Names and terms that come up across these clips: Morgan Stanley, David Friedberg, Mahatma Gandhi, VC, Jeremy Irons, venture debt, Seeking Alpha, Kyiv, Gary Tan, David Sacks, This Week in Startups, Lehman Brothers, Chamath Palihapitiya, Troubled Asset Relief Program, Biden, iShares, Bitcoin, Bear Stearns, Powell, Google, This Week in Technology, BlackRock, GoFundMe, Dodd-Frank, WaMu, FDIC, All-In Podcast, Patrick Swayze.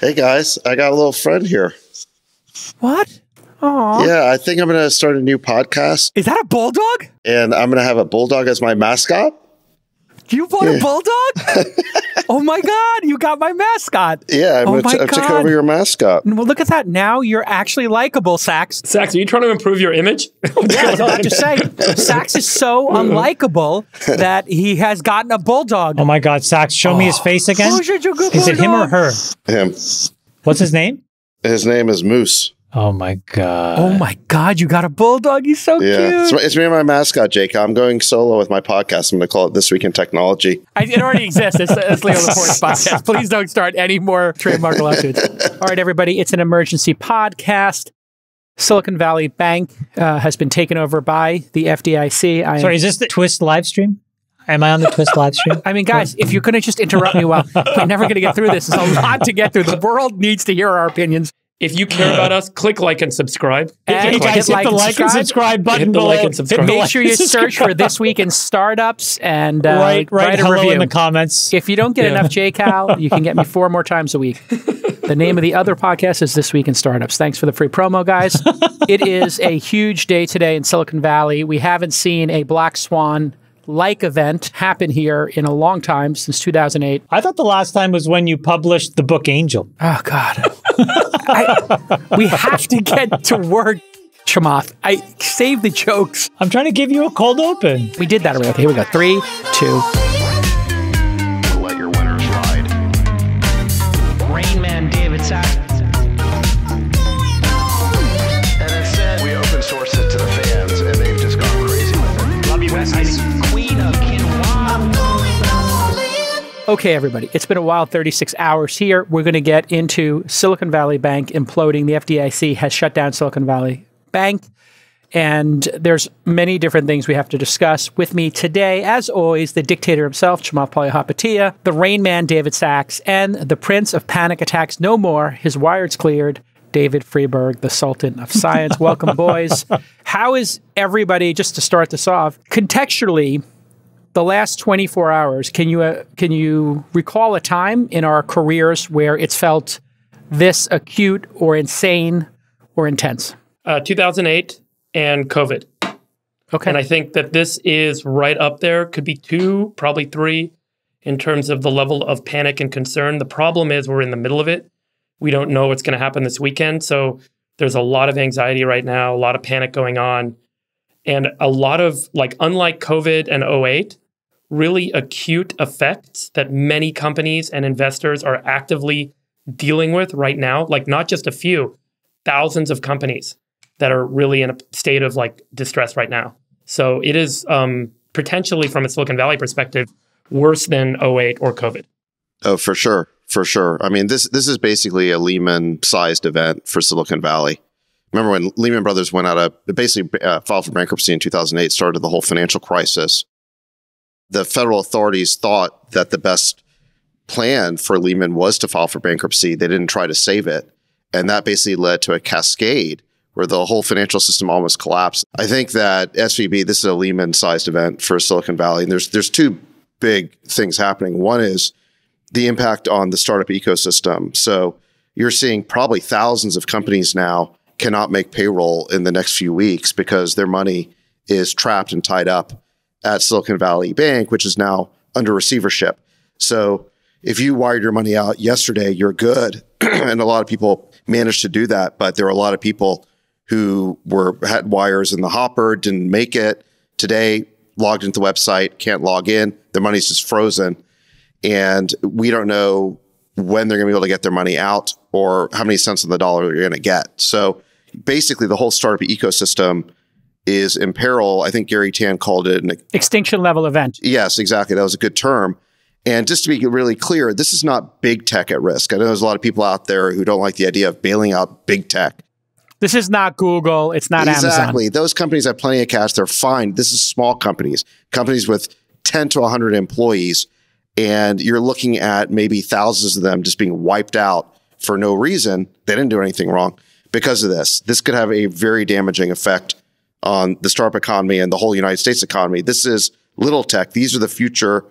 Hey guys, I got a little friend here. What? Aww. Yeah, I think I'm going to start a new podcast. Is that a bulldog? And I'm going to have a bulldog as my mascot. You bought a bulldog? Oh my God, you got my mascot. Yeah, I'm going to take over your mascot. Well, look at that. Now you're actually likable, Sacks. Sacks, are you trying to improve your image? Yeah, no, I'm just saying, Sacks is so unlikable that he has gotten a bulldog. Oh my God, Sacks, show me his face again. Is it him or her? Him. What's his name? His name is Moose. Oh my God. Oh my God, you got a bulldog. He's so cute. It's me and my mascot, Jake. I'm going solo with my podcast. I'm going to call it This Week in Technology. It already exists. It's Leo LaPorte's podcast. Please don't start any more trademark lawsuits. All right, everybody. It's an emergency podcast. Silicon Valley Bank has been taken over by the FDIC. Sorry, is this the Twist live stream? Am I on the Twist live stream? I mean, guys, if you're going to just interrupt me, we're never going to get through this. There's a lot to get through. The world needs to hear our opinions. If you care about us, click like and subscribe. And guys, hit the like and subscribe button below. Make sure you search for This Week in Startups and write a review in the comments. If you don't get enough JCal, you can get me 4 more times a week. The name of the other podcast is This Week in Startups. Thanks for the free promo, guys. It is a huge day today in Silicon Valley. We haven't seen a black swan like event happen here in a long time, since 2008. I thought the last time was when you published the book Angel. Oh God. We have to get to work, Chamath. Save the jokes. I'm trying to give you a cold open. We did that already. Okay, here we go. 3, 2. Let your winners ride. Rain Man David Sacks. And it said we open sourced it to the fans and they've just gone crazy with it. Love you, West. Okay, everybody, it's been a wild 36 hours here. We're going to get into Silicon Valley Bank imploding. The FDIC has shut down Silicon Valley Bank, and there's many different things we have to discuss. With me today, as always, the dictator himself, Chamath Palihapitiya, the Rain Man, David Sacks, and the prince of panic attacks no more, his wired's cleared, David Friedberg, the Sultan of Science. Welcome, boys. How is everybody, just to start this off, contextually, the last 24 hours, can you recall a time in our careers where it's felt this acute or insane or intense? 2008 and COVID. Okay. And I think that this is right up there, could be 2, probably 3, in terms of the level of panic and concern. The problem is we're in the middle of it. We don't know what's going to happen this weekend. So there's a lot of anxiety right now, a lot of panic going on. And a lot of, like, unlike COVID and 08, really acute effects that many companies and investors are actively dealing with right now, like not just a few, thousands of companies that are really in a state of like distress right now. So it is potentially, from a Silicon Valley perspective, worse than 08 or COVID. Oh, for sure. For sure. I mean, this is basically a Lehman-sized event for Silicon Valley. Remember when Lehman Brothers went out of, basically filed for bankruptcy in 2008, started the whole financial crisis. The federal authorities thought that the best plan for Lehman was to file for bankruptcy. They didn't try to save it. And that basically led to a cascade where the whole financial system almost collapsed. I think that SVB, this is a Lehman-sized event for Silicon Valley. And there's 2 big things happening. One is the impact on the startup ecosystem. So you're seeing probably thousands of companies now cannot make payroll in the next few weeks because their money is trapped and tied up at Silicon Valley Bank, which is now under receivership. So if you wired your money out yesterday, you're good. And a lot of people managed to do that, but there are a lot of people who had wires in the hopper, didn't make it. Today, logged into the website, can't log in. Their money's just frozen. And we don't know when they're going to be able to get their money out or how many cents on the dollar you're going to get. So basically, the whole startup ecosystem is in peril. I think Gary Tan called it an extinction level event. Yes, exactly. That was a good term. And just to be really clear, this is not big tech at risk. I know there's a lot of people out there who don't like the idea of bailing out big tech. This is not Google. It's not Amazon. Exactly. Those companies have plenty of cash. They're fine. This is small companies, companies with 10 to 100 employees. And you're looking at maybe thousands of them just being wiped out for no reason. They didn't do anything wrong. Because of this, this could have a very damaging effect on the startup economy and the whole United States economy. This is little tech. These are the future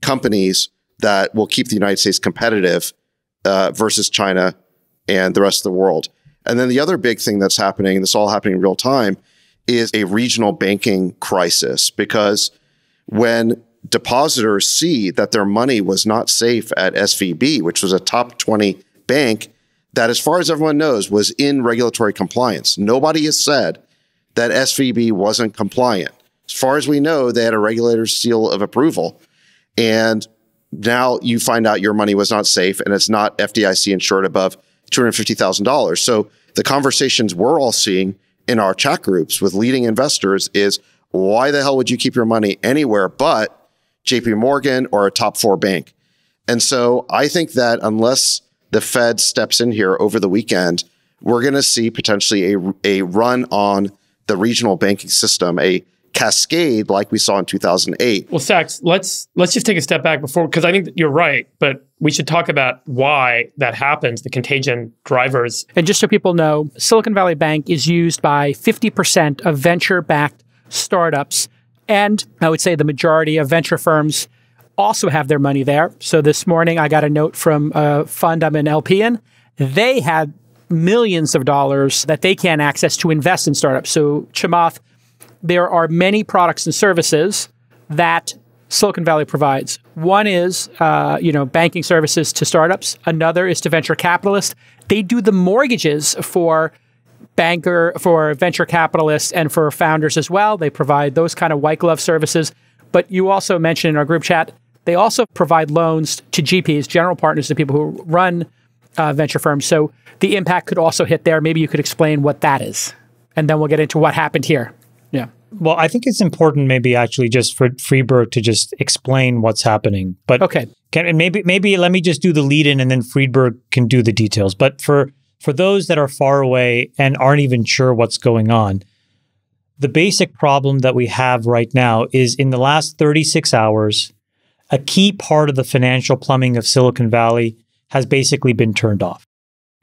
companies that will keep the United States competitive versus China and the rest of the world. And then the other big thing that's happening, and this all happening in real time, is a regional banking crisis. Because when depositors see that their money was not safe at SVB, which was a top 20 bank that, as far as everyone knows, was in regulatory compliance. Nobody has said that SVB wasn't compliant. As far as we know, they had a regulator's seal of approval. And now you find out your money was not safe and it's not FDIC insured above $250,000. So the conversations we're all seeing in our chat groups with leading investors is, why the hell would you keep your money anywhere but JP Morgan or a top 4 bank? And so I think that unless the Fed steps in here over the weekend, we're going to see potentially a run on the regional banking system, a cascade like we saw in 2008. Well, Sacks, let's just take a step back before, because I think that you're right, but we should talk about why that happens, the contagion drivers. And just so people know, Silicon Valley Bank is used by 50% of venture-backed startups. And I would say the majority of venture firms also have their money there. So this morning, I got a note from a fund I'm an LP in. They had millions of dollars that they can't access to invest in startups. So Chamath, there are many products and services that Silicon Valley provides. One is, banking services to startups. Another is to venture capitalists. They do the mortgages for venture capitalists and for founders as well. They provide those kind of white glove services. But you also mentioned in our group chat, they also provide loans to GPs, general partners, to people who run venture firms. So the impact could also hit there. Maybe you could explain what that is, and then we'll get into what happened here. Yeah. Well, I think it's important maybe actually just for Friedberg to just explain what's happening. But okay, maybe let me just do the lead in and then Friedberg can do the details. But for those that are far away and aren't even sure what's going on, the basic problem that we have right now is in the last 36 hours, a key part of the financial plumbing of Silicon Valley has basically been turned off.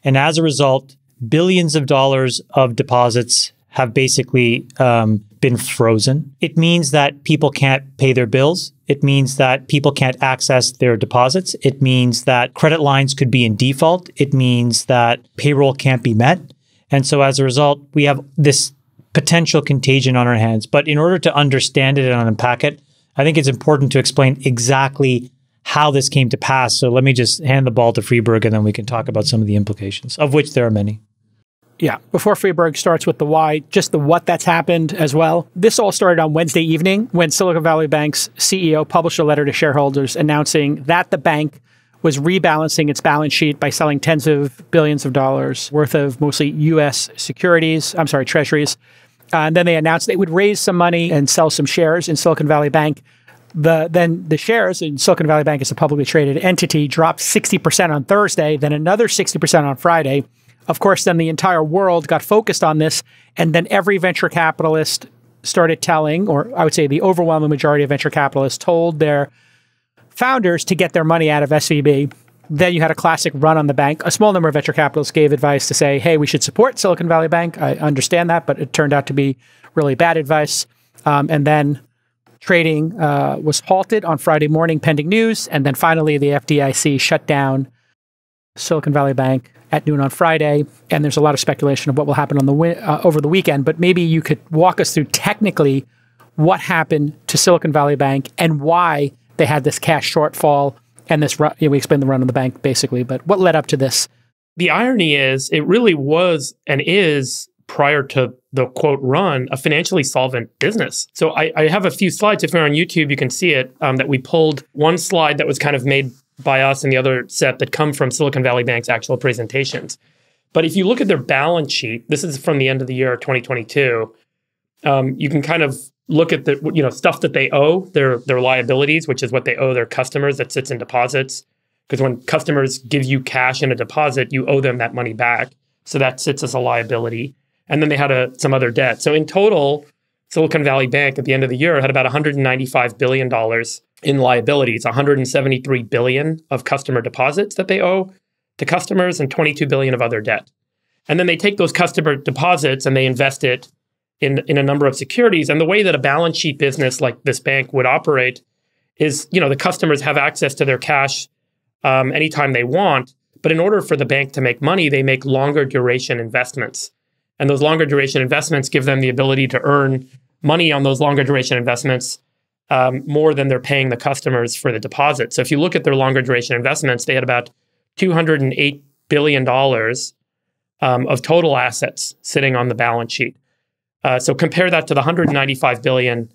And as a result, billions of dollars of deposits have basically been frozen. It means that people can't pay their bills. It means that people can't access their deposits. It means that credit lines could be in default. It means that payroll can't be met. And so as a result, we have this potential contagion on our hands. But in order to understand it and unpack it, I think it's important to explain exactly how this came to pass. So let me just hand the ball to Friedberg and then we can talk about some of the implications, of which there are many. Yeah. Before Friedberg starts with the why, just the what that's happened as well. This all started on Wednesday evening when Silicon Valley Bank's CEO published a letter to shareholders announcing that the bank was rebalancing its balance sheet by selling tens of billions of dollars worth of mostly U.S. treasuries. And then they announced they would raise some money and sell some shares in Silicon Valley Bank. Then the shares in Silicon Valley Bank as a publicly traded entity dropped 60% on Thursday, then another 60% on Friday. Of course, then the entire world got focused on this. And then every venture capitalist started telling, or I would say the overwhelming majority of venture capitalists told their founders to get their money out of SVB. Then you had a classic run on the bank. A small number of venture capitalists gave advice to say, hey, we should support Silicon Valley Bank. I understand that, but it turned out to be really bad advice. And then trading was halted on Friday morning pending news. And then finally, the FDIC shut down Silicon Valley Bank at noon on Friday. And there's a lot of speculation of what will happen on the over the weekend. But maybe you could walk us through technically what happened to Silicon Valley Bank and why they had this cash shortfall and this run. You know, we explained the run on the bank basically, but what led up to this? The irony is it really was and is, prior to the quote run, a financially solvent business. So I have a few slides. If you're on YouTube, you can see it, that we pulled one slide that was kind of made by us and the other set that come from Silicon Valley Bank's actual presentations. But if you look at their balance sheet, this is from the end of the year 2022, you can kind of look at the stuff that they owe, their liabilities, which is what they owe their customers that sits in deposits. Because when customers give you cash in a deposit, you owe them that money back. So that sits as a liability. And then they had some other debt. So in total, Silicon Valley Bank at the end of the year had about $195 billion in liabilities, $173 billion of customer deposits that they owe to customers and $22 billion of other debt. And then they take those customer deposits and they invest it in a number of securities. And the way that a balance sheet business like this bank would operate is, the customers have access to their cash anytime they want, But in order for the bank to make money, they make longer duration investments. And those longer duration investments give them the ability to earn money on those longer duration investments more than they're paying the customers for the deposit. So if you look at their longer duration investments, they had about $208 billion of total assets sitting on the balance sheet. So compare that to the $195 billion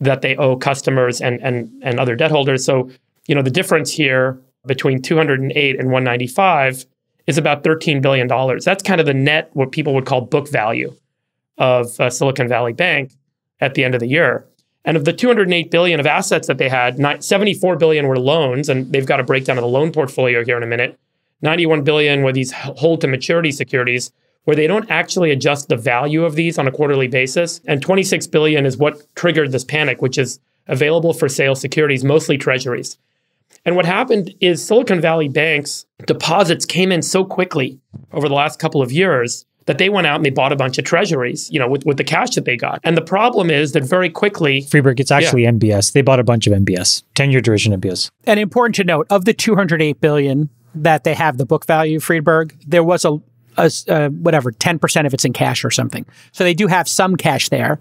that they owe customers and other debt holders. So, you know, the difference here between 208 and 195 is about $13 billion. That's kind of the net, what people would call book value of Silicon Valley Bank at the end of the year. And of the $208 billion of assets that they had, $74 billion were loans, and they've got a breakdown of the loan portfolio here in a minute. $91 billion were these hold-to-maturity securities, where they don't actually adjust the value of these on a quarterly basis. And $26 billion is what triggered this panic, which is available for sale securities, mostly treasuries. And what happened is Silicon Valley Bank's deposits came in so quickly over the last couple of years that they went out and they bought a bunch of treasuries, you know, with the cash that they got. And the problem is that very quickly... Friedberg, it's actually MBS. They bought a bunch of MBS, 10-year duration MBS. And important to note, of the $208 billion that they have, the book value, Friedberg, there was whatever, 10% of it's in cash or something. So they do have some cash there.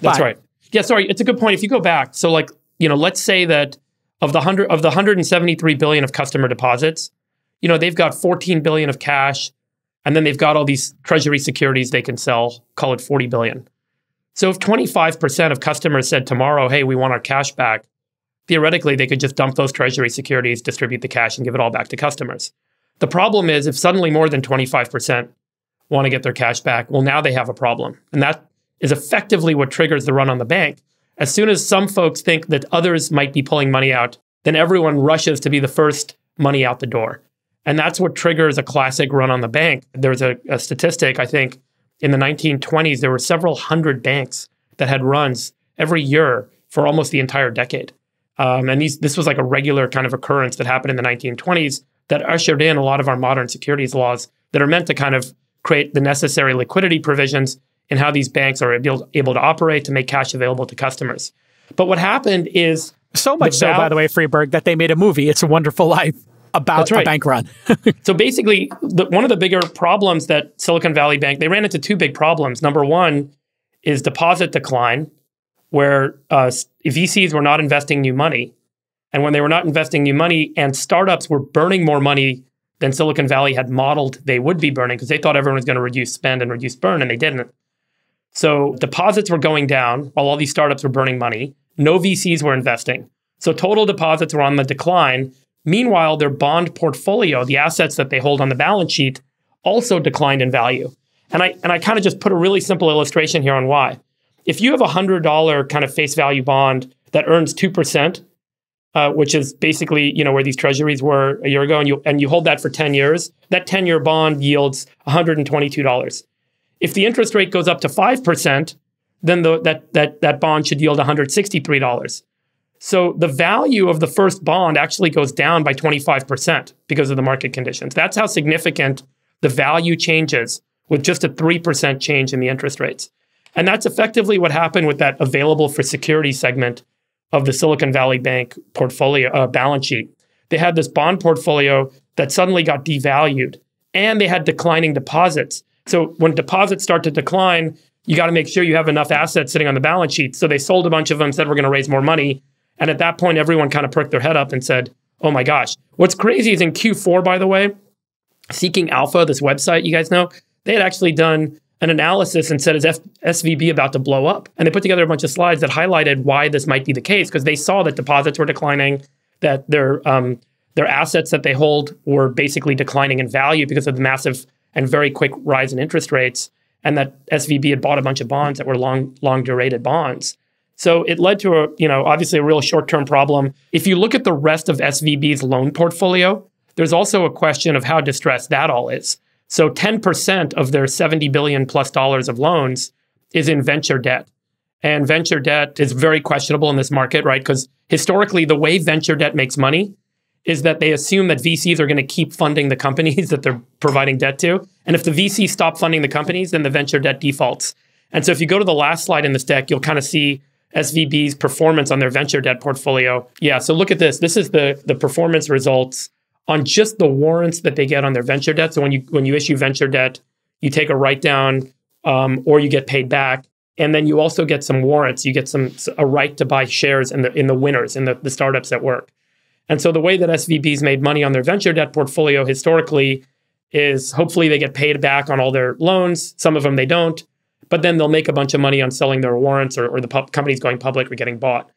That's right. Yeah, sorry, it's a good point. If you go back, so like, you know, let's say that of the $173 billion of customer deposits, you know, they've got $14 billion of cash, and then they've got all these treasury securities they can sell, call it $40 billion. So if 25% of customers said tomorrow, hey, we want our cash back, theoretically, they could just dump those treasury securities, distribute the cash, and give it all back to customers. The problem is if suddenly more than 25% want to get their cash back, well, now they have a problem. And that is effectively what triggers the run on the bank. As soon as some folks think that others might be pulling money out, then everyone rushes to be the first money out the door. And that's what triggers a classic run on the bank. There's a statistic, I think, in the 1920s, there were several hundred banks that had runs every year for almost the entire decade. And this was like a regular kind of occurrence that happened in the 1920s. That ushered in a lot of our modern securities laws that are meant to kind of create the necessary liquidity provisions in how these banks are able to operate to make cash available to customers. But what happened is... So much so, by the way, Friedberg, that they made a movie, It's a Wonderful Life, about a bank run. So basically, one of the bigger problems that Silicon Valley Bank... They ran into two big problems. Number one is deposit decline, where VCs were not investing new money. And when they were not investing new money and startups were burning more money than Silicon Valley had modeled they would be burning, because they thought everyone was going to reduce spend and reduce burn, and they didn't. So deposits were going down while all these startups were burning money. No VCs were investing. So total deposits were on the decline. Meanwhile, their bond portfolio, the assets that they hold on the balance sheet, also declined in value. And I kind of just put a really simple illustration here on why. If you have a $100 kind of face value bond that earns 2%, which is basically, you know, where these treasuries were a year ago, and you hold that for 10 years, that 10-year bond yields $122. If the interest rate goes up to 5%, then that bond should yield $163. So the value of the first bond actually goes down by 25% because of the market conditions. That's how significant the value changes with just a 3% change in the interest rates. And that's effectively what happened with that available for security segment of the Silicon Valley Bank portfolio balance sheet. They had this bond portfolio that suddenly got devalued, and they had declining deposits. So when deposits start to decline, you got to make sure you have enough assets sitting on the balance sheet. So they sold a bunch of them, said we're going to raise more money. And at that point, everyone kind of perked their head up and said, oh my gosh. What's crazy is in Q4, by the way, Seeking Alpha, this website you guys know, they had actually done an analysis and said, is SVB about to blow up? And they put together a bunch of slides that highlighted why this might be the case, because they saw that deposits were declining, that their assets that they hold were basically declining in value because of the massive and very quick rise in interest rates, and that SVB had bought a bunch of bonds that were long-durated bonds. So it led to, obviously a real short-term problem. If you look at the rest of SVB's loan portfolio, there's also a question of how distressed that all is. So 10% of their $70 billion+ of loans is in venture debt. And venture debt is very questionable in this market, right? Because historically, the way venture debt makes money is that they assume that VCs are going to keep funding the companies that they're providing debt to. And if the VCs stop funding the companies, then the venture debt defaults. And so if you go to the last slide in this deck, you'll kind of see SVB's performance on their venture debt portfolio. Yeah, so look at this. This is the performance results on just the warrants that they get on their venture debt. So when you issue venture debt, you take a write down or you get paid back. And then you also get some warrants. You get a right to buy shares in the winners, in the startups that work. And so the way that SVBs made money on their venture debt portfolio historically is hopefully they get paid back on all their loans. Some of them they don't. But then they'll make a bunch of money on selling their warrants or the companies going public or getting bought.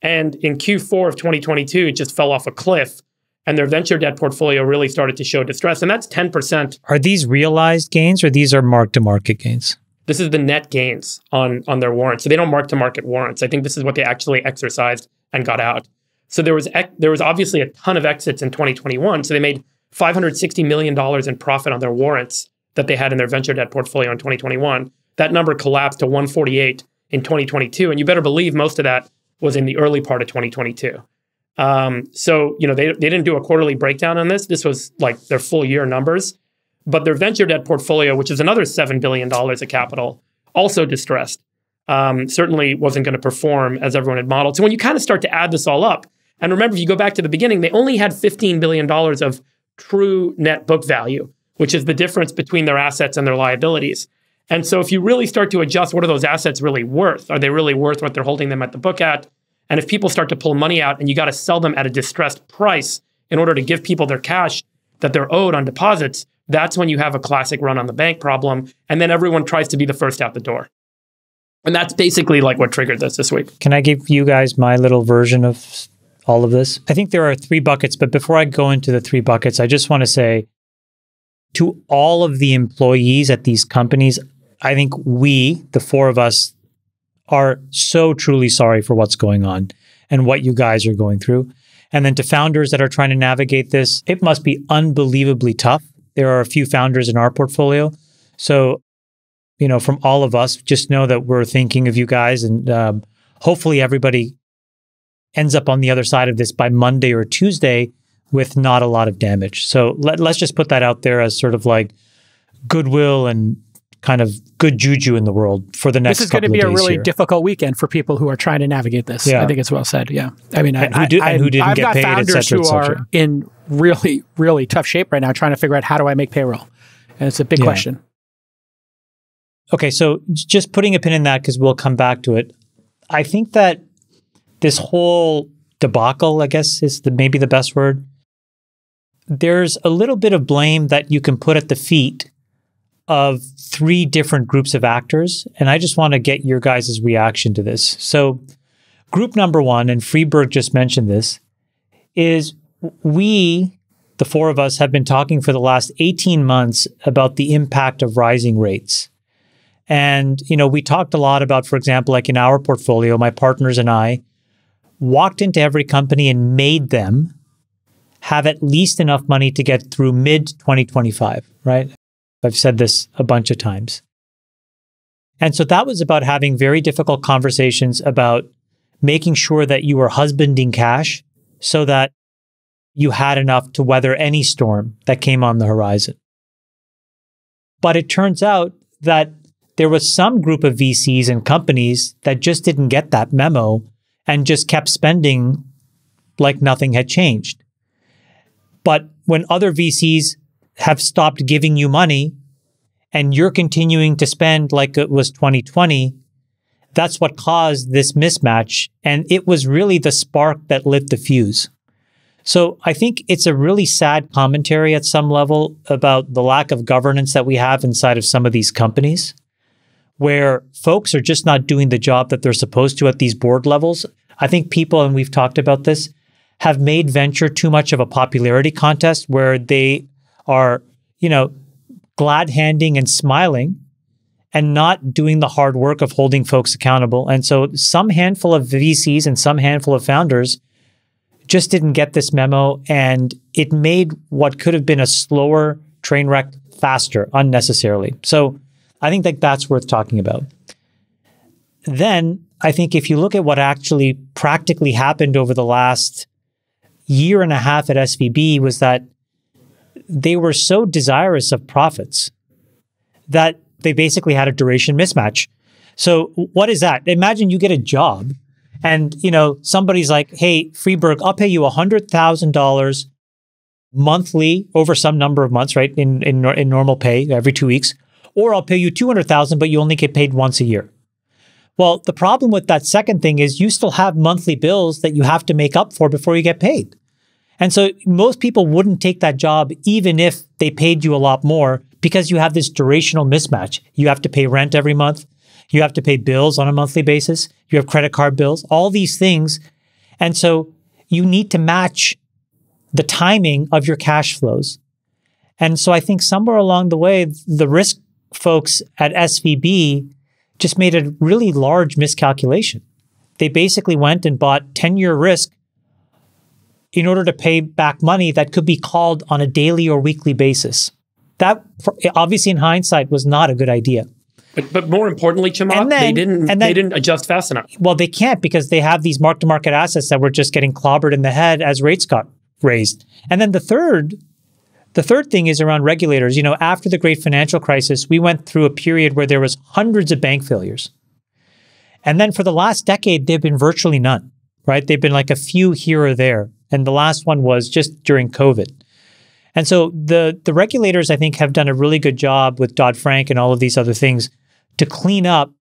And in Q4 of 2022, it just fell off a cliff. And their venture debt portfolio really started to show distress. And that's 10%. Are these realized gains or these are mark-to-market gains? This is the net gains on their warrants. So they don't mark-to-market warrants. I think this is what they actually exercised and got out. So there was obviously a ton of exits in 2021. So they made $560 million in profit on their warrants that they had in their venture debt portfolio in 2021. That number collapsed to 148 in 2022. And you better believe most of that was in the early part of 2022. So, you know, they didn't do a quarterly breakdown on this. This was like their full year numbers. But their venture debt portfolio, which is another $7 billion of capital, also distressed, certainly wasn't going to perform as everyone had modeled. So when you kind of start to add this all up, and remember, if you go back to the beginning, they only had $15 billion of true net book value, which is the difference between their assets and their liabilities. And so if you really start to adjust, what are those assets really worth? Are they really worth what they're holding them at the book at? And if people start to pull money out and you got to sell them at a distressed price in order to give people their cash that they're owed on deposits, that's when you have a classic run on the bank problem. And then everyone tries to be the first out the door. And that's basically like what triggered this week. Can I give you guys my little version of all of this? I think there are three buckets, but before I go into the three buckets, I just want to say to all of the employees at these companies, I think we, the four of us, are so truly sorry for what's going on and what you guys are going through. And then to founders that are trying to navigate this, it must be unbelievably tough. There are a few founders in our portfolio. So, you know, from all of us, just know that we're thinking of you guys, and hopefully everybody ends up on the other side of this by Monday or Tuesday with not a lot of damage. So let's just put that out there as sort of like goodwill and kind of good juju in the world for the next couple of days. This is going to be a really difficult weekend for people who are trying to navigate this. Yeah. I think it's well said. Yeah. I mean, who didn't get paid, et cetera, et cetera. I've got founders who are in really, really tough shape right now, trying to figure out how do I make payroll? And it's a big question. Okay. So just putting a pin in that, because we'll come back to it. I think that this whole debacle, I guess, is maybe the best word. There's a little bit of blame that you can put at the feet of three different groups of actors. And I just want to get your guys' reaction to this. So group number one, and Friedberg just mentioned this, is we, the four of us, have been talking for the last 18 months about the impact of rising rates. And, you know, we talked a lot about, for example, like in our portfolio, my partners and I walked into every company and made them have at least enough money to get through mid-2025, right? I've said this a bunch of times. And so that was about having very difficult conversations about making sure that you were husbanding cash so that you had enough to weather any storm that came on the horizon. But it turns out that there was some group of VCs and companies that just didn't get that memo and just kept spending like nothing had changed. But when other VCs have stopped giving you money and you're continuing to spend like it was 2020, that's what caused this mismatch. And it was really the spark that lit the fuse. So I think it's a really sad commentary at some level about the lack of governance that we have inside of some of these companies, where folks are just not doing the job that they're supposed to at these board levels. I think people, and we've talked about this, have made venture too much of a popularity contest where they are, you know, glad-handing and smiling and not doing the hard work of holding folks accountable. And so some handful of VCs and some handful of founders just didn't get this memo, and it made what could have been a slower train wreck faster unnecessarily. So I think that that's worth talking about. Then I think if you look at what actually practically happened over the last year and a half at SVB was that they were so desirous of profits that they basically had a duration mismatch. So what is that? Imagine you get a job and, you know, somebody's like, hey, Friedberg, I'll pay you $100,000 monthly over some number of months, right? In normal pay every 2 weeks, or I'll pay you $200,000, but you only get paid once a year. Well, the problem with that second thing is you still have monthly bills that you have to make up for before you get paid. And so most people wouldn't take that job even if they paid you a lot more, because you have this durational mismatch. You have to pay rent every month. You have to pay bills on a monthly basis. You have credit card bills, all these things. And so you need to match the timing of your cash flows. And so I think somewhere along the way, the risk folks at SVB just made a really large miscalculation. They basically went and bought 10-year risk in order to pay back money that could be called on a daily or weekly basis. That, obviously, in hindsight, was not a good idea. But more importantly, Chamath, they didn't adjust fast enough. Well, they can't, because they have these mark-to-market assets that were just getting clobbered in the head as rates got raised. And then the third thing is around regulators. You know, after the great financial crisis, we went through a period where there was hundreds of bank failures. And then for the last decade, they've been virtually none, right? They've been like a few here or there. And the last one was just during COVID. And so the regulators, I think, have done a really good job with Dodd-Frank and all of these other things to clean up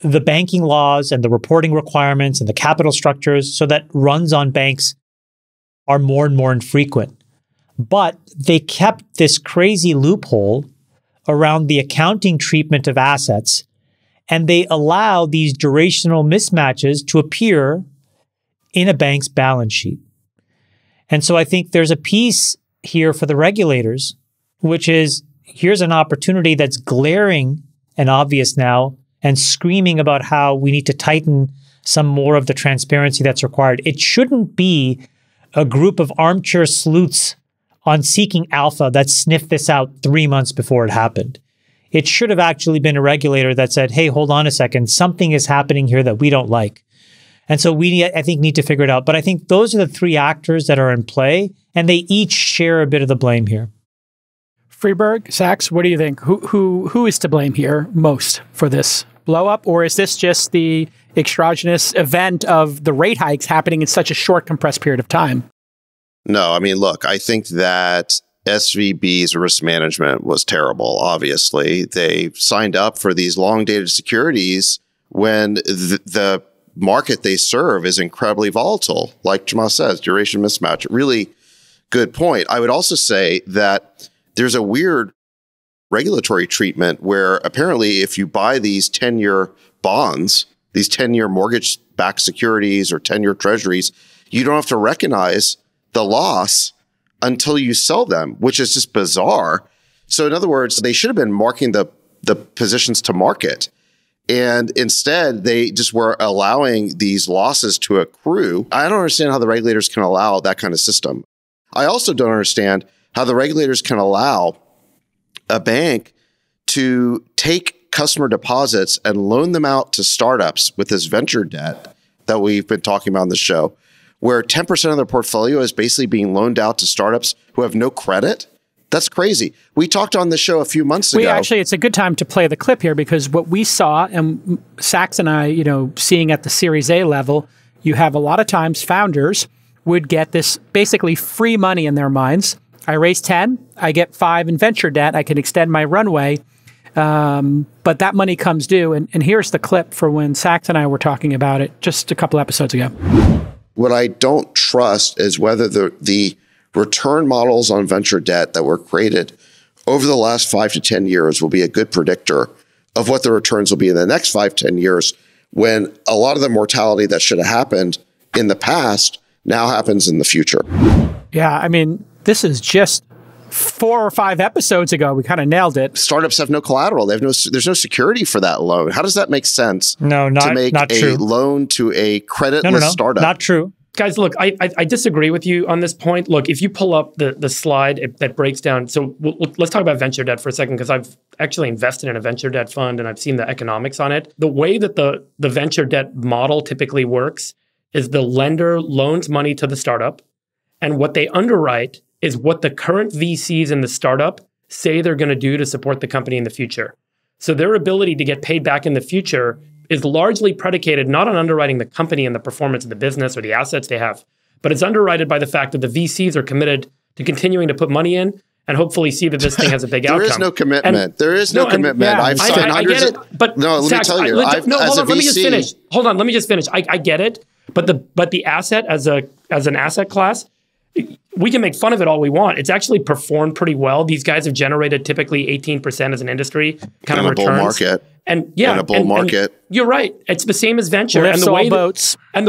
the banking laws and the reporting requirements and the capital structures so that runs on banks are more and more infrequent. But they kept this crazy loophole around the accounting treatment of assets, and they allow these durational mismatches to appear in a bank's balance sheet. And so I think there's a piece here for the regulators, which is, here's an opportunity that's glaring and obvious now and screaming about how we need to tighten some more of the transparency that's required. It shouldn't be a group of armchair sleuths on Seeking Alpha that sniffed this out 3 months before it happened. It should have actually been a regulator that said, hey, hold on a second, something is happening here that we don't like. And so we, I think, need to figure it out. But I think those are the three actors that are in play, and they each share a bit of the blame here. Friedberg, Sacks, what do you think? Who is to blame here most for this blow up? Or is this just the extraneous event of the rate hikes happening in such a short, compressed period of time? No, I mean, look, I think that SVB's risk management was terrible, obviously. They signed up for these long-dated securities when the market they serve is incredibly volatile. Like Chamath says, duration mismatch. Really good point. I would also say that there's a weird regulatory treatment where apparently if you buy these 10-year bonds, these 10-year mortgage-backed securities or 10-year treasuries, you don't have to recognize the loss until you sell them, which is just bizarre. So in other words, they should have been marking the positions to market. And instead, they just were allowing these losses to accrue. I don't understand how the regulators can allow that kind of system. I also don't understand how the regulators can allow a bank to take customer deposits and loan them out to startups with this venture debt that we've been talking about on the show, where 10% of their portfolio is basically being loaned out to startups who have no credit. That's crazy. We talked on the show a few months ago. Actually, it's a good time to play the clip here, because what we saw, and Sacks and I, you know, seeing at the Series A level, you have a lot of times founders would get this basically free money in their minds. I raise 10, I get 5 in venture debt, I can extend my runway, but that money comes due. And here's the clip for when Sacks and I were talking about it just a couple episodes ago. What I don't trust is whether the return models on venture debt that were created over the last 5 to 10 years will be a good predictor of what the returns will be in the next 5 to 10 years, when a lot of the mortality that should have happened in the past now happens in the future. Yeah, I mean, this is just 4 or 5 episodes ago. We kind of nailed it. Startups have no collateral. They have no. There's no security for that loan. How does that make sense? No, not true. Loan to a creditless startup. Not true. Guys, look, I disagree with you on this point. Look, if you pull up the slide that breaks down, so let's talk about venture debt for a second, because I've actually invested in a venture debt fund and I've seen the economics on it. The way that the venture debt model typically works is the lender loans money to the startup, and what they underwrite is what the current VCs in the startup say they're going to do to support the company in the future. So their ability to get paid back in the future is largely predicated not on underwriting the company and the performance of the business or the assets they have, But it's underwritten by the fact that the VCs are committed to continuing to put money in and hopefully see that this thing has a big outcome. There is no commitment. Yeah, I've spent hundreds of... Let me just finish. I get it. But the asset as an asset class, we can make fun of it all we want. It's actually performed pretty well. These guys have generated typically 18% as an industry kind of returns. In a bull market. You're right. It's the same as venture. And the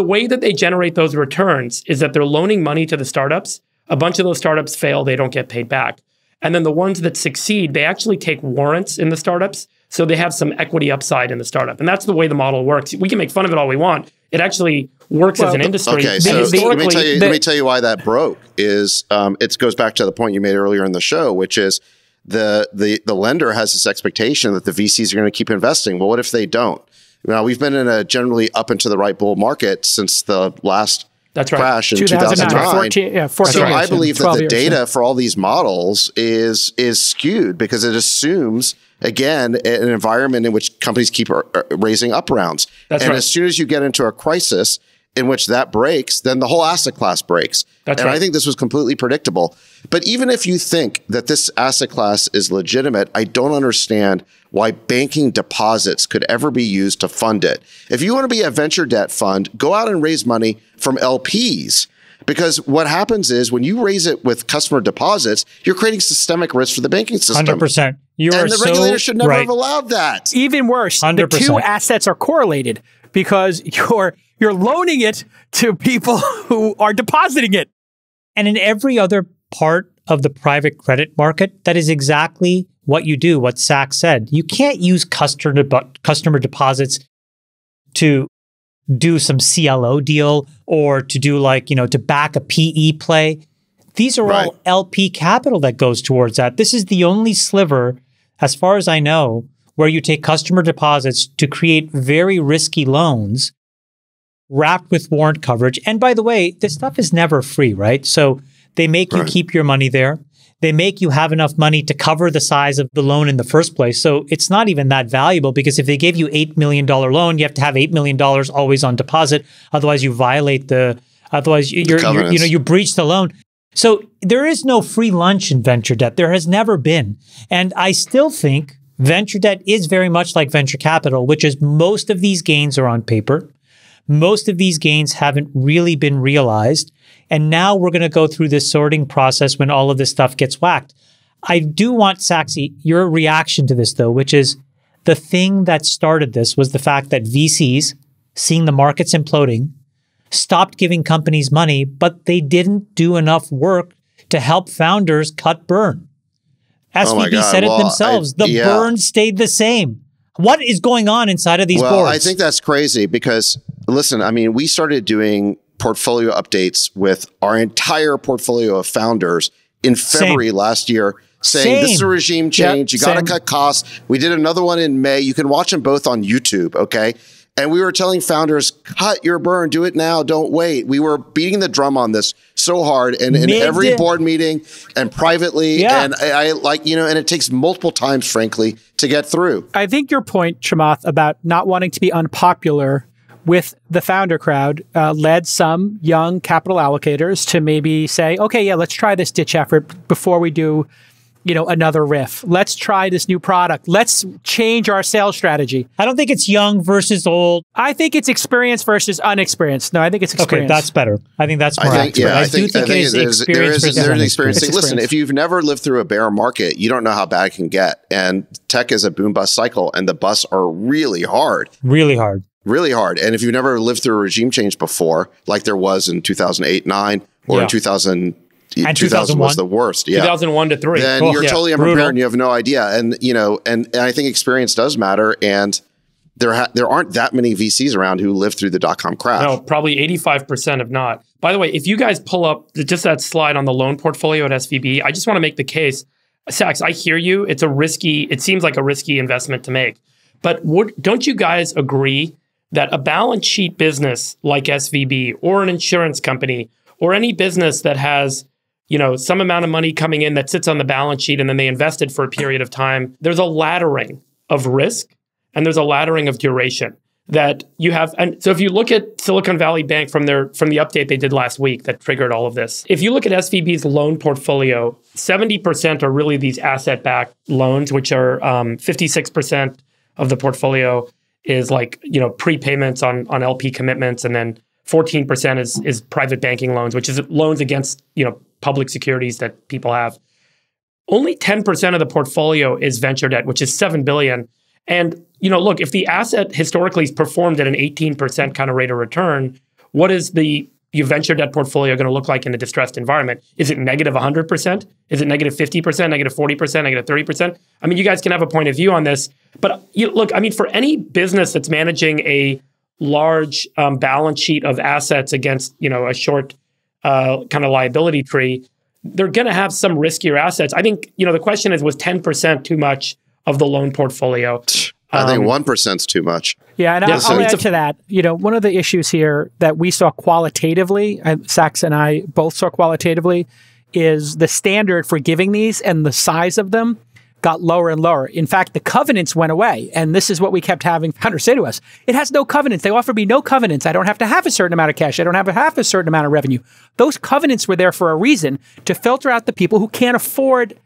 way that they generate those returns is that they're loaning money to the startups. A bunch of those startups fail. They don't get paid back. And then the ones that succeed, they actually take warrants in the startups. So they have some equity upside in the startup. And that's the way the model works. We can make fun of it all we want. It actually works as an industry. Okay, so let me tell you why that broke is it goes back to the point you made earlier in the show, which is the lender has this expectation that the VCs are going to keep investing. Well, what if they don't? Now, we've been in a generally up and to the right bull market since the last crash in 2009. 14 so years, I believe that the data for all these models is skewed because it assumes, again, an environment in which companies keep raising up rounds. As soon as you get into a crisis in which that breaks, then the whole asset class breaks. I think this was completely predictable. But even if you think that this asset class is legitimate, I don't understand why banking deposits could ever be used to fund it. If you want to be a venture debt fund, go out and raise money from LPs. Because what happens is when you raise it with customer deposits, you're creating systemic risk for the banking system. 100%. And the regulator should never have allowed that. Even worse, 100%. The two assets are correlated because you're loaning it to people who are depositing it. And in every other part of the private credit market, that is exactly what you do, what Sacks said. You can't use customer deposits to do some CLO deal or to do to back a PE play. These are all LP capital that goes towards that. This is the only sliver, as far as I know, where you take customer deposits to create very risky loans wrapped with warrant coverage. And by the way, this stuff is never free, right? So they make you keep your money there. They make you have enough money to cover the size of the loan in the first place. So it's not even that valuable because if they gave you $8 million loan, you have to have $8 million always on deposit. Otherwise, you violate the, you breach the loan. So there is no free lunch in venture debt. There has never been. And I still think venture debt is very much like venture capital, which is most of these gains are on paper. Most of these gains haven't really been realized. And now we're going to go through this sorting process when all of this stuff gets whacked. I do want, Sacks, your reaction to this, though, which is the thing that started this was the fact that VCs, seeing the markets imploding, stopped giving companies money, but they didn't do enough work to help founders cut burn. SVB said it themselves. The burn stayed the same. What is going on inside of these boards? Well, I think that's crazy because... Listen, I mean, we started doing portfolio updates with our entire portfolio of founders in February last year saying this is a regime change. You got to cut costs. We did another one in May. You can watch them both on YouTube. Okay. And we were telling founders, cut your burn, do it now, don't wait. We were beating the drum on this so hard and in every board meeting and privately. Yeah. And it takes multiple times, frankly, to get through. I think your point, Chamath, about not wanting to be unpopular with the founder crowd led some young capital allocators to maybe say, okay, yeah, let's try this ditch effort before we do, another riff. Let's try this new product. Let's change our sales strategy. I don't think it's young versus old. I think it's experience versus unexperienced. No, I think it's experience. Okay, that's better. I think that's more accurate. Yeah, I think there is an experience. Listen, if you've never lived through a bear market, you don't know how bad it can get. And tech is a boom bust cycle, and the busts are really hard. Really hard. Really hard. And if you've never lived through a regime change before, like there was in 2008-9 or in 2000 was the worst. Yeah. 2001 to 3. Then you're totally unprepared and you have no idea. And, and I think experience does matter. And there aren't that many VCs around who lived through the dot-com crash. No, probably 85% have not. By the way, if you guys pull up just that slide on the loan portfolio at SVB, I just want to make the case. Sacks, I hear you. It seems like a risky investment to make. But don't you guys agree that a balance sheet business like SVB or an insurance company or any business that has, some amount of money coming in that sits on the balance sheet and then they invest it for a period of time, there's a laddering of risk and there's a laddering of duration. that you have. And so if you look at Silicon Valley Bank from the update they did last week that triggered all of this, if you look at SVB's loan portfolio, 70% are really these asset-backed loans, which are 56% of the portfolio is like, you know, prepayments on LP commitments, and then 14% is private banking loans, which is loans against, you know, public securities that people have. Only 10% of the portfolio is venture debt, which is $7 billion. And, you know, look, if the asset historically is performed at an 18% kind of rate of return, what is your venture debt portfolio going to look like in a distressed environment? Is it negative 100%? Is it negative 50%, negative 40%, negative 30%? I mean, you guys can have a point of view on this. But you know, look, I mean, for any business that's managing a large balance sheet of assets against, you know, a short kind of liability tree, they're going to have some riskier assets. I think, you know, the question is, was 10% too much of the loan portfolio? I think 1% is too much. Yeah, and I'll add to that. You know, one of the issues here that we saw qualitatively, Sacks and I both saw qualitatively, is the standard for giving these and the size of them got lower and lower. In fact, the covenants went away. And this is what we kept having founders say to us. It has no covenants. They offered me no covenants. I don't have to have a certain amount of cash. I don't have to have a certain amount of revenue. Those covenants were there for a reason, to filter out the people who can't afford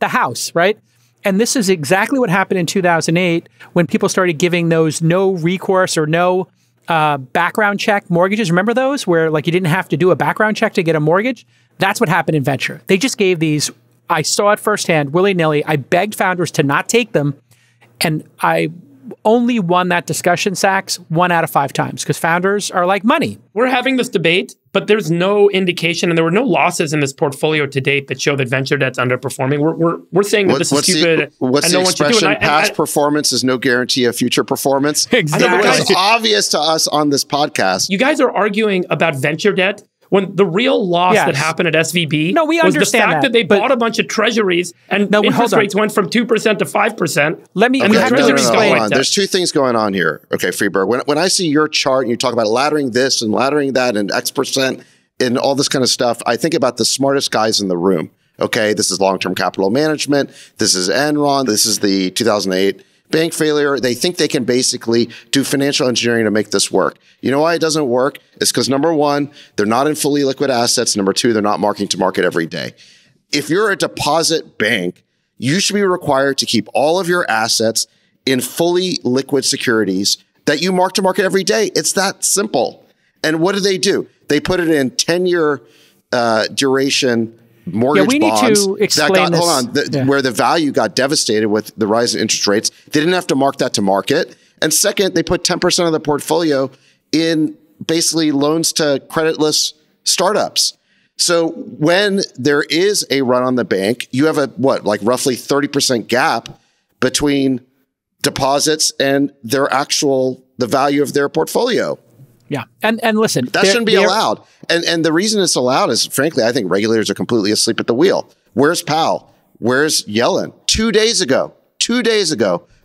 the house, right? And this is exactly what happened in 2008 when people started giving those no recourse or no background check mortgages. Remember those where like you didn't have to do a background check to get a mortgage? That's what happened in venture. They just gave these. I saw it firsthand, willy-nilly. I begged founders to not take them. And I only won that discussion, Sacks, 1 out of 5 times, because founders are like money. We're having this debate, but there's no indication, and there were no losses in this portfolio to date that show that venture debt's underperforming. We're saying that this is stupid. What's the expression? Past performance is no guarantee of future performance. Exactly. It's obvious to us on this podcast. You guys are arguing about venture debt when the real loss that happened at SVB was the fact that they bought a bunch of treasuries and interest rates went from 2% to 5%. Let me explain. There's two things going on here. Okay, Friedberg, when I see your chart and you talk about laddering this and laddering that and X% and all this kind of stuff, I think about the smartest guys in the room. Okay, this is long-term capital management. This is Enron. This is the 2008 bank failure. They think they can basically do financial engineering to make this work. You know why it doesn't work? It's because number one, they're not in fully liquid assets. Number two, they're not marking to market every day. If you're a deposit bank, you should be required to keep all of your assets in fully liquid securities that you mark to market every day. It's that simple. And what do? They put it in 10-year duration mortgage bonds. We need to explain this. Hold on, where the value got devastated with the rise in interest rates. They didn't have to mark that to market. And second, they put 10% of the portfolio in basically loans to creditless startups. So when there is a run on the bank, you have a, like roughly 30% gap between deposits and their actual, the value of their portfolio. Yeah. And listen, that shouldn't be allowed. And the reason it's allowed is, frankly, I think regulators are completely asleep at the wheel. Where's Powell? Where's Yellen? 2 days ago,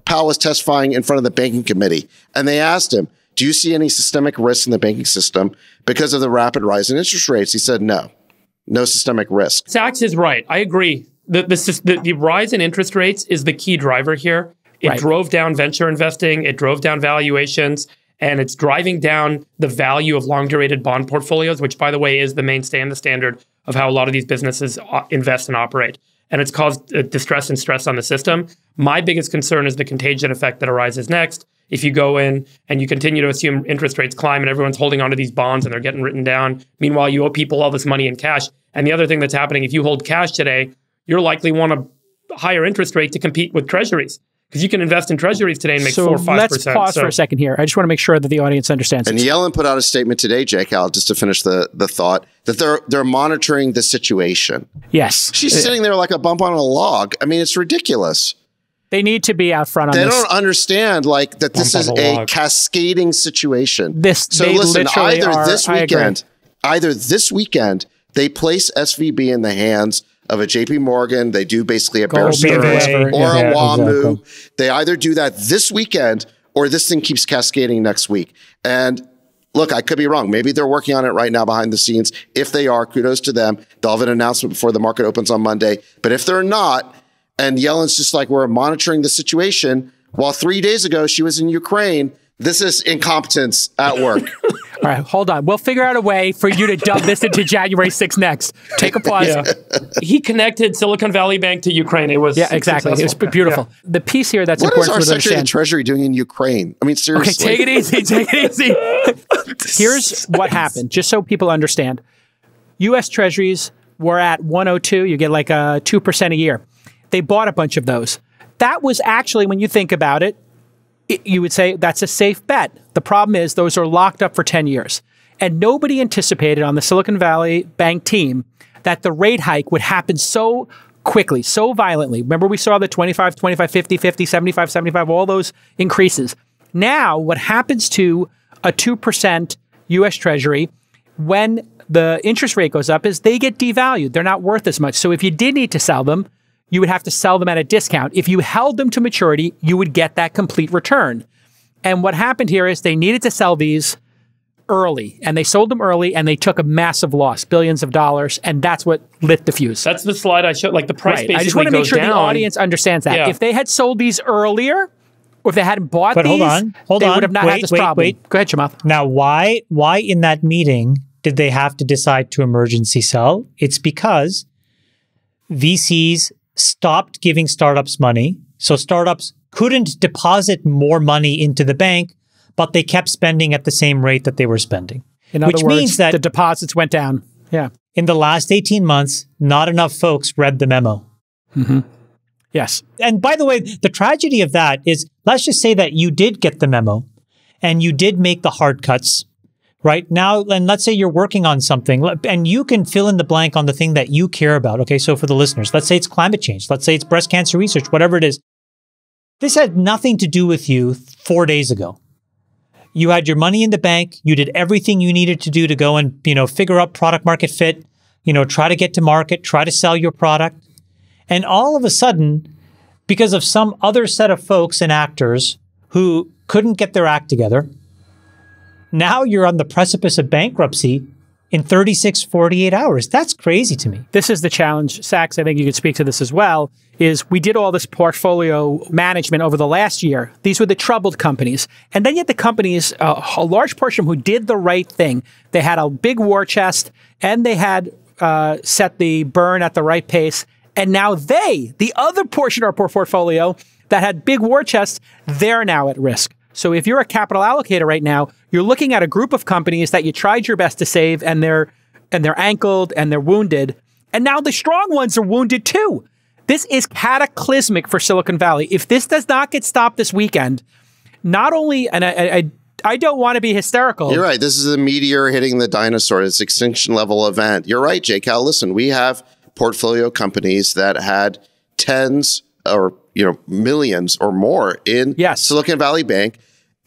Powell was testifying in front of the banking committee, and they asked him, do you see any systemic risk in the banking system because of the rapid rise in interest rates? He said, no, no systemic risk. Sacks is right. I agree. The rise in interest rates is the key driver here. It drove down venture investing. It drove down valuations. And it's driving down the value of long-durated bond portfolios, which, by the way, is the mainstay and the standard of how a lot of these businesses invest and operate. And it's caused distress and stress on the system. My biggest concern is the contagion effect that arises next. If you go in and you continue to assume interest rates climb and everyone's holding onto these bonds and they're getting written down, meanwhile, you owe people all this money in cash. And the other thing that's happening, if you hold cash today, you're likely want a higher interest rate to compete with treasuries. Because you can invest in treasuries today and make 4 or 5%. Let's pause for a second here. I just want to make sure that the audience understands. And Yellen put out a statement today, Jake, just to finish the thought, that they're monitoring the situation. Yes. She's sitting there like a bump on a log. I mean, it's ridiculous. They need to be out front on this. They don't understand like that this is a cascading situation. So listen, either this weekend, they place SVB in the hands of a JP Morgan, they do basically a Bear Stearns or a WaMu. Exactly. They either do that this weekend or this thing keeps cascading next week. And look, I could be wrong. Maybe they're working on it right now behind the scenes. If they are, kudos to them. They'll have an announcement before the market opens on Monday. But if they're not, and Yellen's just like, we're monitoring the situation, while 3 days ago she was in Ukraine This is incompetence at work. All right, hold on. We'll figure out a way for you to dump this into January 6th next. Take a pause. Yeah. He connected Silicon Valley Bank to Ukraine. It was exactly. Successful. It was beautiful. Yeah. The piece here that's important to understand. What is our Secretary of the Treasury doing in Ukraine? I mean, seriously. Okay, take it easy. Take it easy. Here's what happened, just so people understand. U.S. Treasuries were at 102. You get like 2% a year. They bought a bunch of those. That was actually, when you think about it, you would say that's a safe bet. The problem is those are locked up for 10 years. And nobody anticipated on the Silicon Valley Bank team that the rate hike would happen so quickly, so violently. Remember, we saw the 25, 25, 50, 50, 75, 75, all those increases. Now, what happens to a 2% U.S. Treasury when the interest rate goes up is they get devalued. They're not worth as much. So if you did need to sell them, you would have to sell them at a discount. If you held them to maturity, you would get that complete return. And what happened here is they needed to sell these early, and they sold them early, and they took a massive loss, billions of dollars, and that's what lit the fuse. That's the slide I showed, like the price basically goes down. I just want to make sure the audience understands that. Yeah. If they had sold these earlier, or if they hadn't bought these, they would have not had this problem. Go ahead, Chamath. Now, why in that meeting did they have to decide to emergency sell? It's because VCs stopped giving startups money. So startups couldn't deposit more money into the bank, but they kept spending at the same rate that they were spending. In other words, means that the deposits went down. Yeah. In the last 18 months, not enough folks read the memo. Mm-hmm. Yes. And by the way, the tragedy of that is, let's just say that you did get the memo and you did make the hard cuts right now. And let's say you're working on something and you can fill in the blank on the thing that you care about. Okay. So for the listeners, let's say it's climate change. Let's say it's breast cancer research, whatever it is. This had nothing to do with you 4 days ago. You had your money in the bank. You did everything you needed to do to go and, you know, figure out product market fit, you know, try to get to market, try to sell your product. And all of a sudden, because of some other set of folks and actors who couldn't get their act together, now you're on the precipice of bankruptcy in 36, 48 hours. That's crazy to me. This is the challenge. Sacks, I think you could speak to this as well, is we did all this portfolio management over the last year. These were the troubled companies. And then you had the companies, a large portion who did the right thing. They had a big war chest and they had set the burn at the right pace. And now they, the other portion of our portfolio that had big war chests, they're now at risk. So if you're a capital allocator right now, you're looking at a group of companies that you tried your best to save, and they're ankled and they're wounded. And now the strong ones are wounded too. This is cataclysmic for Silicon Valley. If this does not get stopped this weekend, not only, and I don't want to be hysterical. You're right. This is a meteor hitting the dinosaur. It's extinction level event. You're right, J-Cal. Listen, we have portfolio companies that had tens or millions or more in Silicon Valley Bank.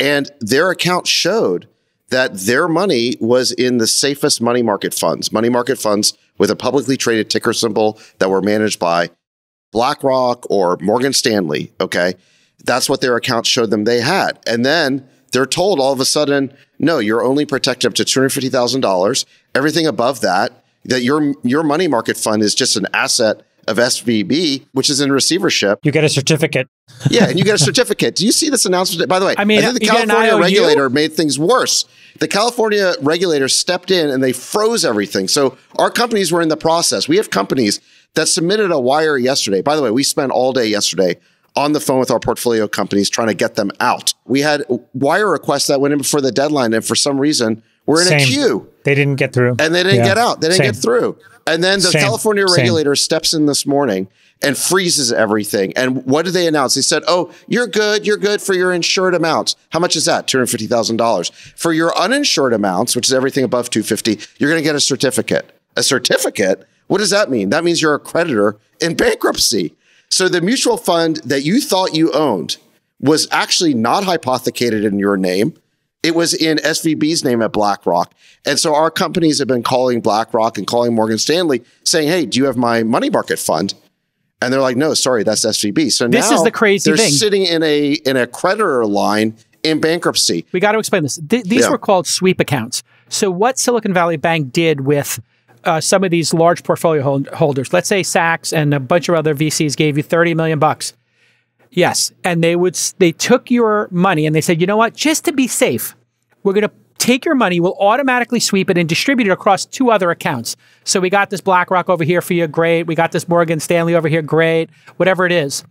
And their account showed that their money was in the safest money market funds with a publicly traded ticker symbol that were managed by BlackRock or Morgan Stanley. Okay. That's what their account showed them they had. And then they're told all of a sudden, no, you're only protected up to $250,000. Everything above that, your money market fund is just an asset of SVB, which is in receivership. You get a certificate. Yeah, and you get a certificate. Do you see this announcement? By the way, I mean, I think the California regulator made things worse. The California regulator stepped in and they froze everything. So our companies were in the process. We have companies that submitted a wire yesterday. By the way, we spent all day yesterday on the phone with our portfolio companies trying to get them out. We had wire requests that went in before the deadline, and for some reason, we're in a queue. They didn't get through. And they didn't get out. They didn't get through. And then the California regulator steps in this morning and freezes everything. And what did they announce? They said, oh, you're good for your insured amounts. How much is that? $250,000. For your uninsured amounts, which is everything above $250,000, you're going to get a certificate. A certificate? What does that mean? That means you're a creditor in bankruptcy. So the mutual fund that you thought you owned was actually not hypothecated in your name. It was in SVB's name at BlackRock. And so our companies have been calling BlackRock and calling Morgan Stanley saying, hey, do you have my money market fund? And they're like, no, sorry, that's SVB. So this is the crazy thing. They're sitting in a creditor line in bankruptcy. We got to explain this. These were called sweep accounts. So what Silicon Valley Bank did with some of these large portfolio holders, let's say Sachs and a bunch of other VCs gave you $30 million bucks. Yes. And they took your money and they said, you know what, just to be safe, we're going to take your money, we'll automatically sweep it and distribute it across two other accounts. So we got this BlackRock over here for you, great. We got this Morgan Stanley over here, great. Whatever it is.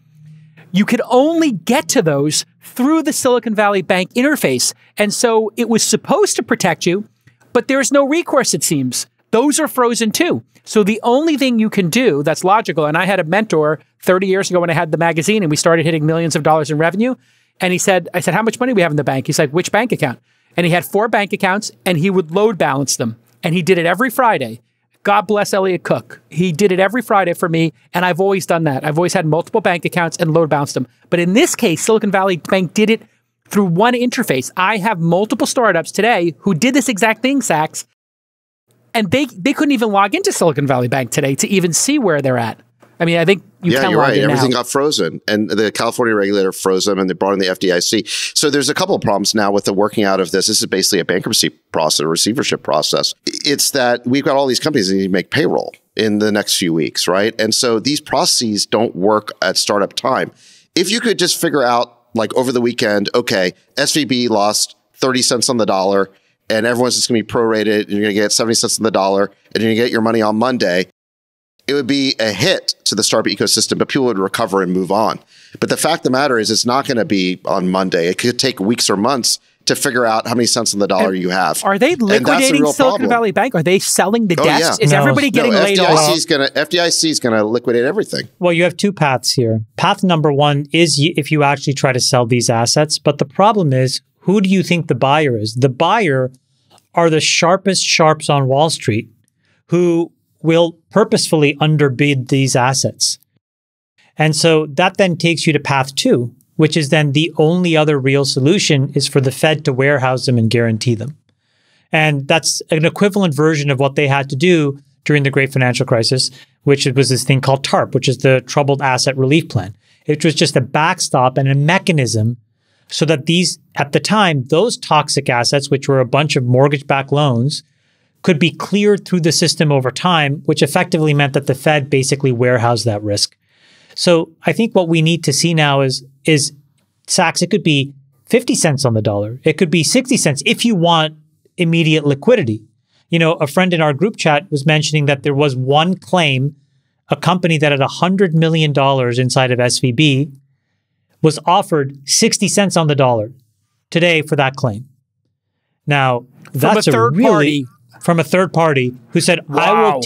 You could only get to those through the Silicon Valley Bank interface. And so it was supposed to protect you, but there's no recourse, it seems. Those are frozen too. So the only thing you can do that's logical, and I had a mentor 30 years ago when I had the magazine and we started hitting millions of dollars in revenue. And he said, I said, how much money do we have in the bank? He's like, which bank account? And he had 4 bank accounts and he would load balance them. And he did it every Friday. God bless Elliot Cook. He did it every Friday for me. And I've always done that. I've always had multiple bank accounts and load balanced them. But in this case, Silicon Valley Bank did it through one interface. I have multiple startups today who did this exact thing, Sacks. And they couldn't even log into Silicon Valley Bank today to even see where they're at. I mean, I think you can log in now. Everything got frozen. And the California regulator froze them and they brought in the FDIC. So there's a couple of problems now with the working out of this. This is basically a bankruptcy process, a receivership process. It's that we've got all these companies that need to make payroll in the next few weeks, right? And so these processes don't work at startup time. If you could just figure out, like over the weekend, okay, SVB lost 30 cents on the dollar, and everyone's just going to be prorated, and you're going to get 70 cents on the dollar, and you're going to get your money on Monday, it would be a hit to the startup ecosystem, but people would recover and move on. But the fact of the matter is, it's not going to be on Monday. It could take weeks or months to figure out how many cents on the dollar you have. Are they liquidating Silicon Valley Bank? Are they selling the desks? Yeah. Is everybody getting laid off? FDIC is going to liquidate everything. Well, you have two paths here. Path number one is if you actually try to sell these assets. But the problem is, who do you think the buyer is? The buyer are the sharpest sharps on Wall Street who will purposefully underbid these assets. And so that then takes you to path two, which is then the only other real solution is for the Fed to warehouse them and guarantee them. And that's an equivalent version of what they had to do during the Great Financial Crisis, which was this thing called TARP, which is the Troubled Asset Relief Plan. It was just a backstop and a mechanism so that these, at the time, those toxic assets, which were a bunch of mortgage-backed loans, could be cleared through the system over time, which effectively meant that the Fed basically warehoused that risk. So I think what we need to see now is Sacks, it could be 50 cents on the dollar. It could be 60 cents if you want immediate liquidity. You know, a friend in our group chat was mentioning that there was one claim, a company that had $100 million inside of SVB, was offered 60 cents on the dollar today for that claim. Now, that's a really from a third party who said, wow.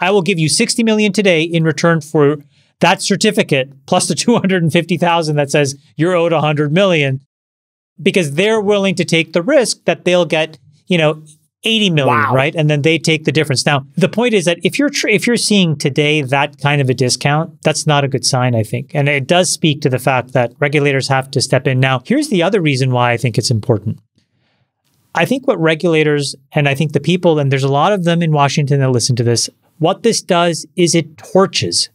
I will give you 60 million today in return for that certificate plus the 250,000 that says you're owed 100 million because they're willing to take the risk that they'll get, you know, 80 million, wow. Right? And then they take the difference. Now, the point is that if you're seeing today that kind of a discount, that's not a good sign, I think. And it does speak to the fact that regulators have to step in. Now, here's the other reason why I think it's important. I think what regulators and I think the people, and there's a lot of them in Washington that listen to this, what this does is it torches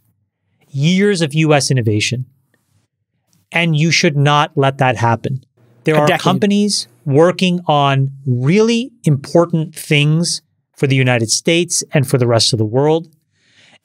years of U.S. innovation. And you should not let that happen. There are companies working on really important things for the United States and for the rest of the world.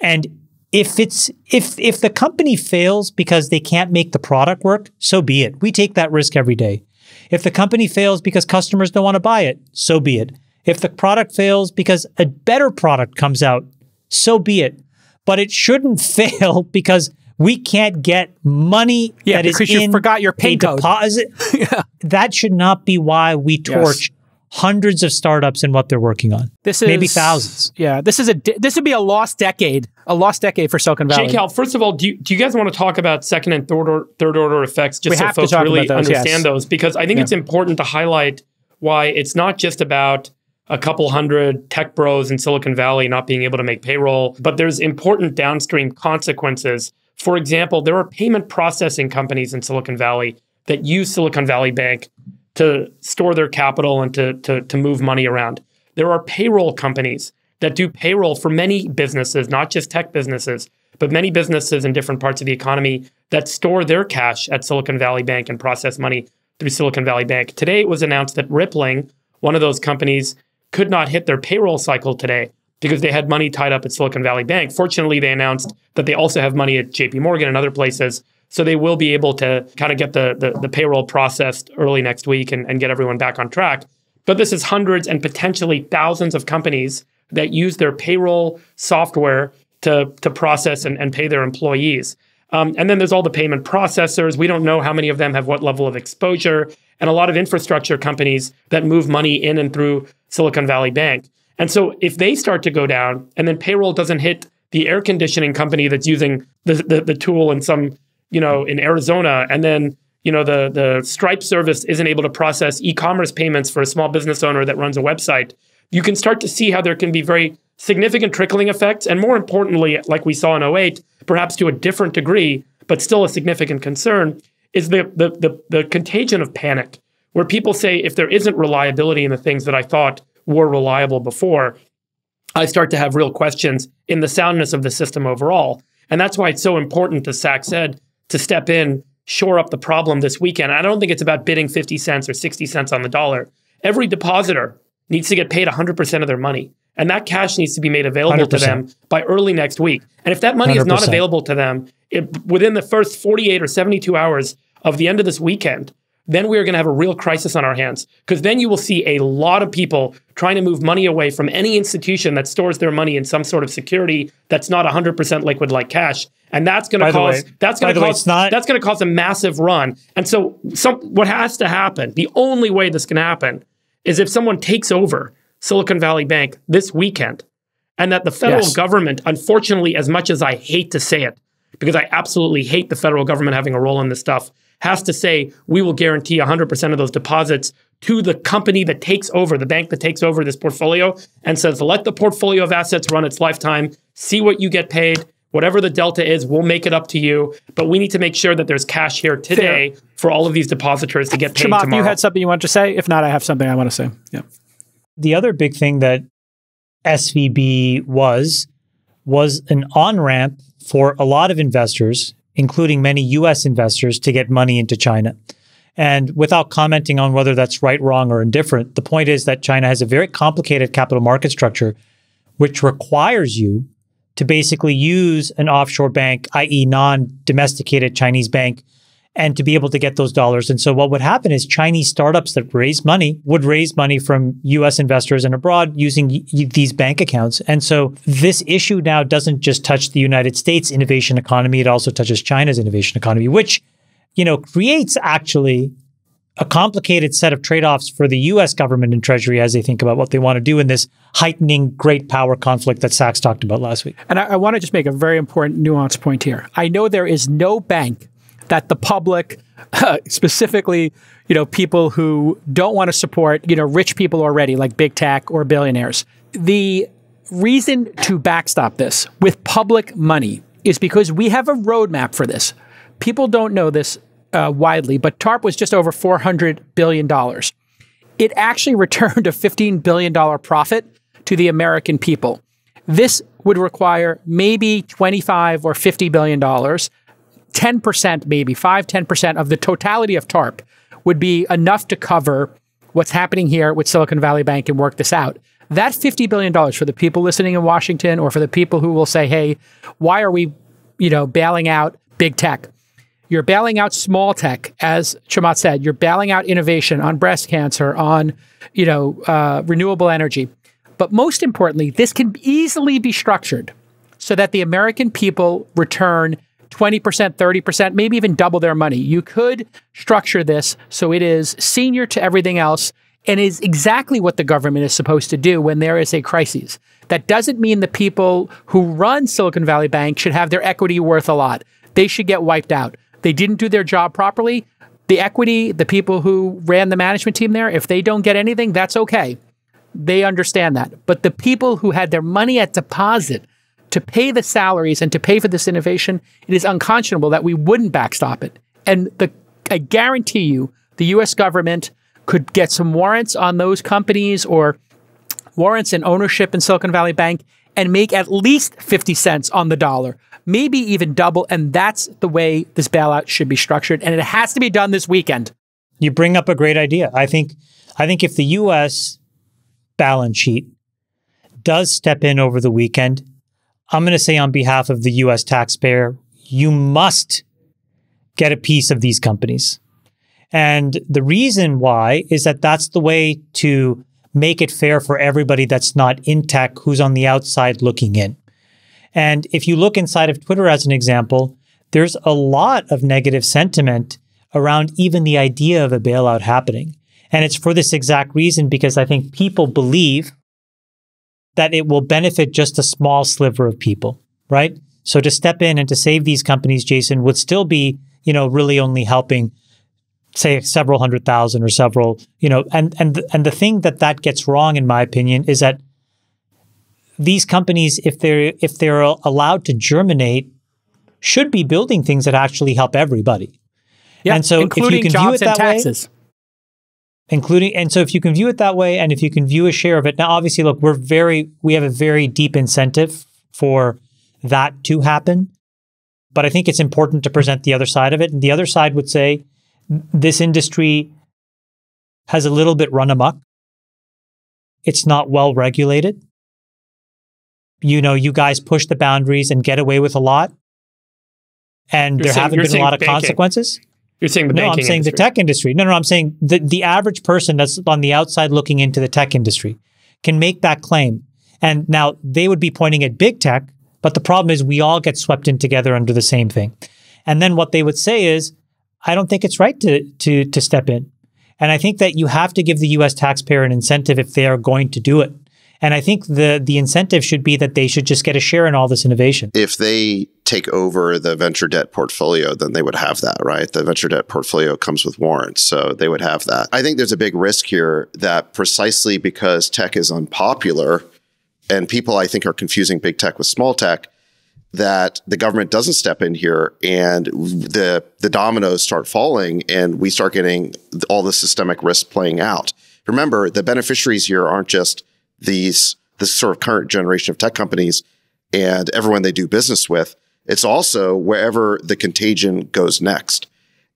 And if the company fails because they can't make the product work, so be it. We take that risk every day. If the company fails because customers don't want to buy it, so be it. If the product fails because a better product comes out, so be it. But it shouldn't fail because we can't get money that is because you forgot your pay code. Deposit. Yeah. That should not be why we torch hundreds of startups and what they're working on. This is maybe thousands. Yeah, this would be a lost decade for Silicon Valley. J-Cal, first of all, do you guys want to talk about second and third order effects just so folks really understand those? Because I think it's important to highlight why it's not just about a couple hundred tech bros in Silicon Valley not being able to make payroll, but there's important downstream consequences. For example, there are payment processing companies in Silicon Valley that use Silicon Valley Bank to store their capital and to move money around. There are payroll companies that do payroll for many businesses, not just tech businesses, but many businesses in different parts of the economy that store their cash at Silicon Valley Bank and process money through Silicon Valley Bank. Today, it was announced that Rippling, one of those companies, could not hit their payroll cycle today because they had money tied up at Silicon Valley Bank. Fortunately, they announced that they also have money at JP Morgan and other places. So they will be able to kind of get the payroll processed early next week and get everyone back on track. But this is hundreds and potentially thousands of companies that use their payroll software to process and pay their employees. And then there's all the payment processors. We don't know how many of them have what level of exposure, and a lot of infrastructure companies that move money in and through Silicon Valley Bank. And so if they start to go down and then payroll doesn't hit the air conditioning company that's using the tool in some, in Arizona, and then, the Stripe service isn't able to process e-commerce payments for a small business owner that runs a website, you can start to see how there can be very significant trickling effects. And more importantly, like we saw in 2008, perhaps to a different degree, but still a significant concern, is the contagion of panic, where people say, if there isn't reliability in the things that I thought were reliable before, I start to have real questions in the soundness of the system overall. And that's why it's so important, as Sacks said, to step in, shore up the problem this weekend. I don't think it's about bidding 50 cents or 60 cents on the dollar. Every depositor needs to get paid 100% of their money. And that cash needs to be made available 100%. To them by early next week. And if that money 100%. Is not available to them within the first 48 or 72 hours of the end of this weekend, then we are going to have a real crisis on our hands, because then you will see a lot of people trying to move money away from any institution that stores their money in some sort of security that's not 100% liquid like cash. And that's going to cause a massive run. And so what has to happen, the only way this can happen, is if someone takes over Silicon Valley Bank this weekend, and that the federal government, unfortunately, as much as I hate to say it, because I absolutely hate the federal government having a role in this stuff, has to say, we will guarantee 100% of those deposits to the company that takes over, the bank that takes over this portfolio, and says, let the portfolio of assets run its lifetime, see what you get paid, whatever the delta is, we'll make it up to you, but we need to make sure that there's cash here today for all of these depositors to get paid tomorrow. Chamath, you had something you wanted to say? If not, I have something I want to say. Yeah. The other big thing that SVB was an on-ramp for a lot of investors, including many U.S. investors, to get money into China. And without commenting on whether that's right, wrong, or indifferent, the point is that China has a very complicated capital market structure, which requires you to basically use an offshore bank, i.e. non-domesticated Chinese bank, and to be able to get those dollars. And so what would happen is Chinese startups that raise money would raise money from U.S. investors and abroad using these bank accounts. And so this issue now doesn't just touch the United States innovation economy, it also touches China's innovation economy, which, creates actually a complicated set of trade-offs for the U.S. government and Treasury as they think about what they want to do in this heightening great power conflict that Sacks talked about last week. And I want to just make a very important nuance point here. I know there is no bank that the public, specifically, people who don't want to support, rich people already, like big tech or billionaires. The reason to backstop this with public money is because we have a roadmap for this. People don't know this widely, but TARP was just over $400 billion. It actually returned a $15 billion profit to the American people. This would require maybe $25 or $50 billion. 10%, maybe 5–10% of the totality of TARP would be enough to cover what's happening here with Silicon Valley Bank and work this out. That $50 billion, for the people listening in Washington, or for the people who will say, hey, why are we, bailing out big tech? You're bailing out small tech, as Chamath said. You're bailing out innovation on breast cancer, on, renewable energy. But most importantly, this can easily be structured so that the American people return 20%, 30%, maybe even double their money. You could structure this so it is senior to everything else and is exactly what the government is supposed to do when there is a crisis. That doesn't mean the people who run Silicon Valley Bank should have their equity worth a lot. They should get wiped out. They didn't do their job properly. The equity, the people who ran the management team there, if they don't get anything, that's okay. They understand that. But the people who had their money at deposit to pay the salaries and to pay for this innovation, it is unconscionable that we wouldn't backstop it. And I guarantee you, the U.S. government could get some warrants on those companies, or warrants in ownership in Silicon Valley Bank, and make at least 50 cents on the dollar, maybe even double. And that's the way this bailout should be structured. And it has to be done this weekend. You bring up a great idea. I think if the U.S. balance sheet does step in over the weekend, I'm going to say on behalf of the U.S. taxpayer, you must get a piece of these companies. And the reason why is that that's the way to make it fair for everybody that's not in tech, who's on the outside looking in. And if you look inside of Twitter as an example, there's a lot of negative sentiment around even the idea of a bailout happening. And it's for this exact reason, because I think people believe that it will benefit just a small sliver of people, right? So to step in and to save these companies, Jason, would still be, you know, really only helping, say, several hundred thousand or several, you know, and the thing that gets wrong, in my opinion, is that these companies, if they're allowed to germinate, should be building things that actually help everybody. Yeah, and so including if you can jobs view it that and taxes. Way, including, and so if you can view it that way, and if you can view a share of it, now obviously, look, we have a very deep incentive for that to happen, but I think it's important to present the other side of it. And the other side would say, this industry has a little bit run amok. It's not well regulated. You know, you guys push the boundaries and get away with a lot. And there haven't been a lot of consequences. You're saying the banking industry. No, I'm saying the tech industry. No, no, I'm saying the average person that's on the outside looking into the tech industry can make that claim. And now they would be pointing at big tech, but the problem is we all get swept in together under the same thing. And then what they would say is, I don't think it's right to step in. And I think that you have to give the U.S. taxpayer an incentive if they are going to do it. And I think the incentive should be that they should just get a share in all this innovation. If they take over the venture debt portfolio, then they would have that, right? The venture debt portfolio comes with warrants, so they would have that. I think there's a big risk here that precisely because tech is unpopular and people, I think, are confusing big tech with small tech, that the government doesn't step in here and the dominoes start falling and we start getting all the systemic risk playing out. Remember, the beneficiaries here aren't just this sort of current generation of tech companies and everyone they do business with. It's also wherever the contagion goes next.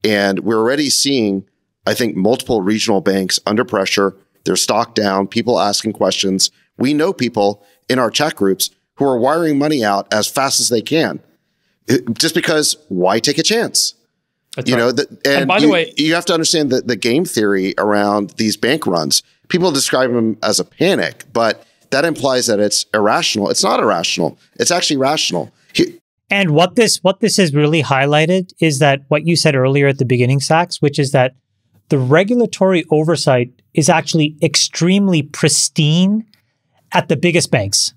And we're already seeing, I think, multiple regional banks under pressure, their stock down, people asking questions. We know people in our chat groups who are wiring money out as fast as they can, just because why take a chance? That's you right. know, and by the way, you have to understand the game theory around these bank runs. People describe them as a panic, but that implies that it's irrational. It's not irrational. It's actually rational. And what this has really highlighted is that what you said earlier at the beginning, Sacks, which is that the regulatory oversight is actually extremely pristine at the biggest banks.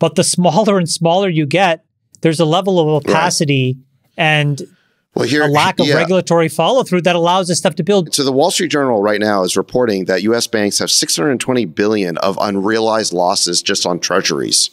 But the smaller and smaller you get, there's a level of opacity right. and well, here, a lack of yeah. regulatory follow-through that allows this stuff to build. So the Wall Street Journal right now is reporting that U.S. banks have $620 billion of unrealized losses just on treasuries.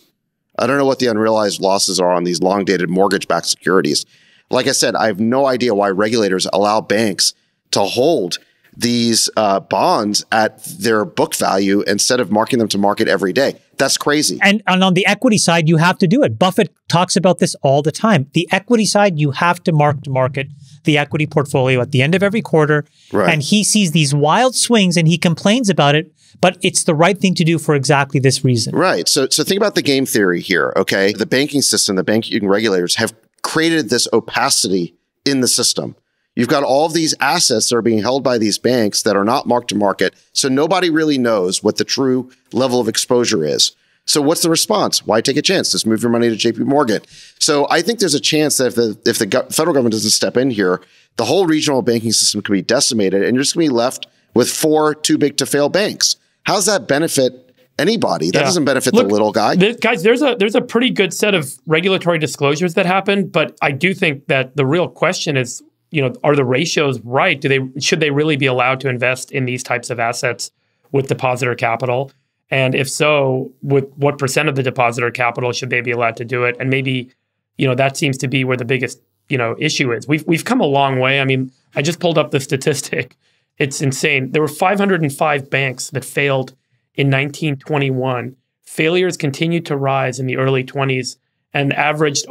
I don't know what the unrealized losses are on these long-dated mortgage-backed securities. Like I said, I have no idea why regulators allow banks to hold these bonds at their book value instead of marking them to market every day. That's crazy. And on the equity side, you have to do it. Buffett talks about this all the time. The equity side, you have to mark to market the equity portfolio at the end of every quarter. Right. And he sees these wild swings and he complains about it, but it's the right thing to do for exactly this reason. Right. So think about the game theory here, okay? The banking system, the banking regulators have created this opacity in the system. You've got all of these assets that are being held by these banks that are not marked to market. So nobody really knows what the true level of exposure is. So what's the response? Why take a chance? Just move your money to JP Morgan. So I think there's a chance that if the federal government doesn't step in here, the whole regional banking system could be decimated and you're just going to be left with 4 too big to fail banks. How's that benefit anybody? That yeah. doesn't benefit Look, the little guy. Guys, there's a pretty good set of regulatory disclosures that happen, but I do think that the real question is, you know, are the ratios right? Should they really be allowed to invest in these types of assets with depositor capital? And if so, with what percent of the depositor capital should they be allowed to do it? And maybe, you know, that seems to be where the biggest, you know, issue is. We've come a long way. I mean, I just pulled up the statistic. It's insane. There were 505 banks that failed in 1921. Failures continued to rise in the early 20s and averaged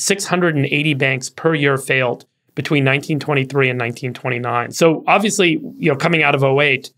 680 banks per year failed between 1923 and 1929. So obviously, you know, coming out of 08,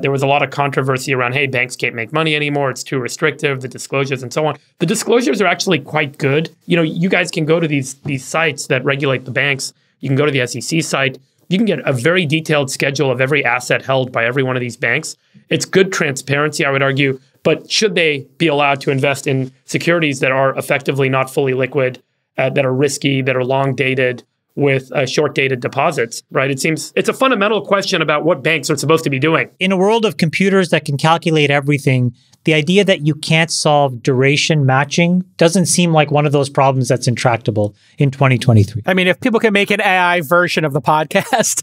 there was a lot of controversy around, hey, banks can't make money anymore. It's too restrictive, the disclosures and so on. The disclosures are actually quite good. You know, you guys can go to these sites that regulate the banks. You can go to the SEC site. You can get a very detailed schedule of every asset held by every one of these banks. It's good transparency, I would argue, but should they be allowed to invest in securities that are effectively not fully liquid, that are risky, that are long dated with short dated deposits, right? It seems it's a fundamental question about what banks are supposed to be doing. In a world of computers that can calculate everything, the idea that you can't solve duration matching doesn't seem like one of those problems that's intractable in 2023. I mean, if people can make an AI version of the podcast,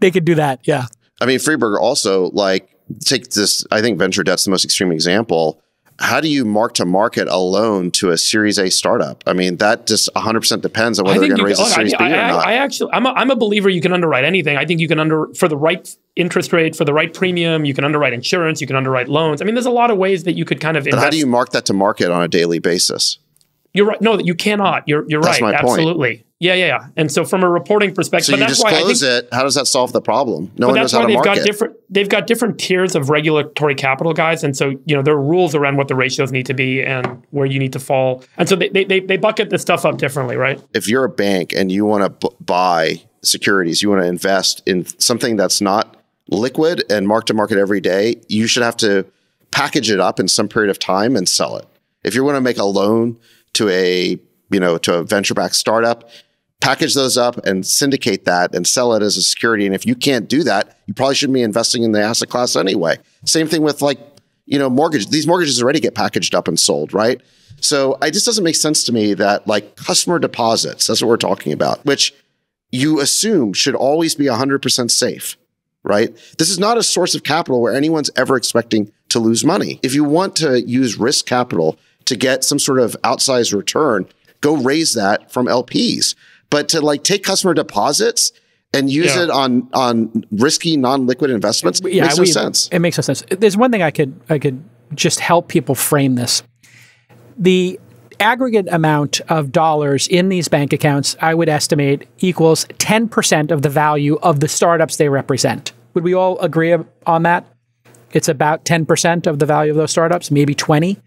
they could do that. Yeah. I mean, Friedberg also, like, take this, I think venture debt's the most extreme example. How do you mark to market a loan to a Series A startup? I mean, that just 100% depends on whether they're going to raise a Series B or not. I'm a believer you can underwrite anything. I think you can for the right interest rate, for the right premium, you can underwrite insurance, you can underwrite loans. I mean, there's a lot of ways that you could kind of invest. But how do you mark that to market on a daily basis? You're right. No, you cannot. You're right. Absolutely. Point. Yeah. And so from a reporting perspective, so but that's why I think, how does that solve the problem? No one knows how to market. They've got different tiers of regulatory capital guys. And so, you know, there are rules around what the ratios need to be and where you need to fall. And so they bucket this stuff up differently, right? If you're a bank and you want to buy securities, you want to invest in something that's not liquid and mark to market every day, you should have to package it up in some period of time and sell it. If you want to make a loan to a venture-backed startup, package those up and syndicate that and sell it as a security. And if you can't do that, you probably shouldn't be investing in the asset class anyway. Same thing with, like, you know, mortgage. These mortgages already get packaged up and sold, right? So it just doesn't make sense to me that, like, customer deposits, that's what we're talking about, which you assume should always be 100% safe, right? This is not a source of capital where anyone's ever expecting to lose money. If you want to use risk capital to get some sort of outsized return, go raise that from LPs. But to, like, take customer deposits and use it on risky, non-liquid investments makes no sense. It makes no sense. There's one thing I could just help people frame this. The aggregate amount of dollars in these bank accounts, I would estimate, equals 10% of the value of the startups they represent. Would we all agree on that? It's about 10% of the value of those startups, maybe 20%.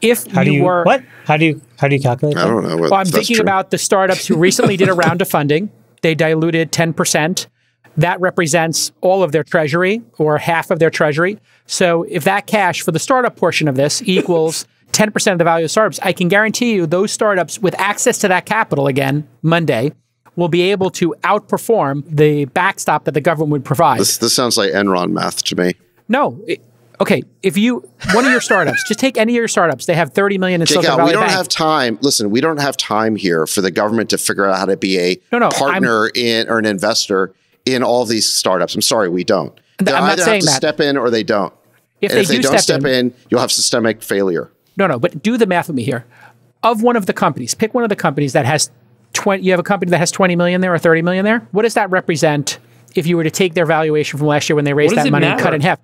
If you were, what? How do you calculate that? I don't know. Well, I'm thinking about the startups who recently did a round of funding. They diluted 10%. That represents all of their treasury or half of their treasury. So if that cash for the startup portion of this equals 10% of the value of startups, I can guarantee you those startups with access to that capital again Monday will be able to outperform the backstop that the government would provide. This sounds like Enron math to me. No. Okay, if one of your startups, just take any of your startups, they have 30 million in Silicon Valley Bank. We don't have time. Listen, we don't have time here for the government to figure out how to be a partner or an investor in all these startups. I'm sorry, we don't. They either have to step in or they don't. If they don't step in, you'll have systemic failure. No, but do the math with me here. Of one of the companies, pick one of the companies that has 20, you have a company that has 20 million there or 30 million there. What does that represent if you were to take their valuation from last year when they raised that money and cut in half?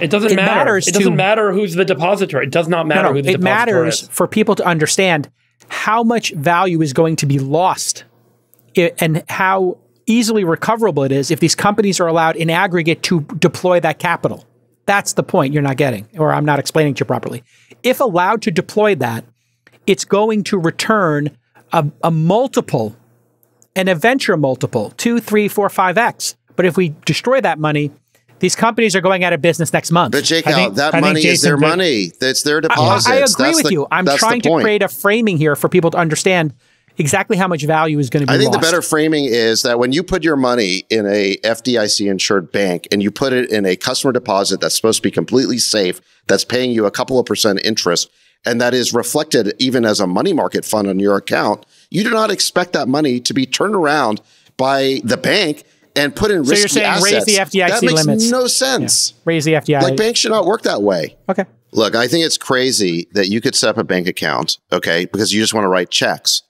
It doesn't matter. It doesn't matter who's the depositor. It does not matter who the depositor is. It matters for people to understand how much value is going to be lost and how easily recoverable it is if these companies are allowed in aggregate to deploy that capital. That's the point you're not getting, or I'm not explaining to you properly. If allowed to deploy that, it's going to return a multiple, an venture multiple, 2, 3, 4, 5x. But if we destroy that money, these companies are going out of business next month. But Jake, that money is their money. That's their deposits. I agree with you. I'm trying to create a framing here for people to understand exactly how much value is going to be lost. I think the better framing is that when you put your money in a FDIC insured bank and you put it in a customer deposit that's supposed to be completely safe, that's paying you a couple of percent interest, and that is reflected even as a money market fund on your account, you do not expect that money to be turned around by the bank and put in risky assets. So you're saying raise the FDIC limits. That makes no sense. Yeah. Raise the FDIC. Like, banks should not work that way. Okay. Look, I think it's crazy that you could set up a bank account, okay, because you just want to write checks.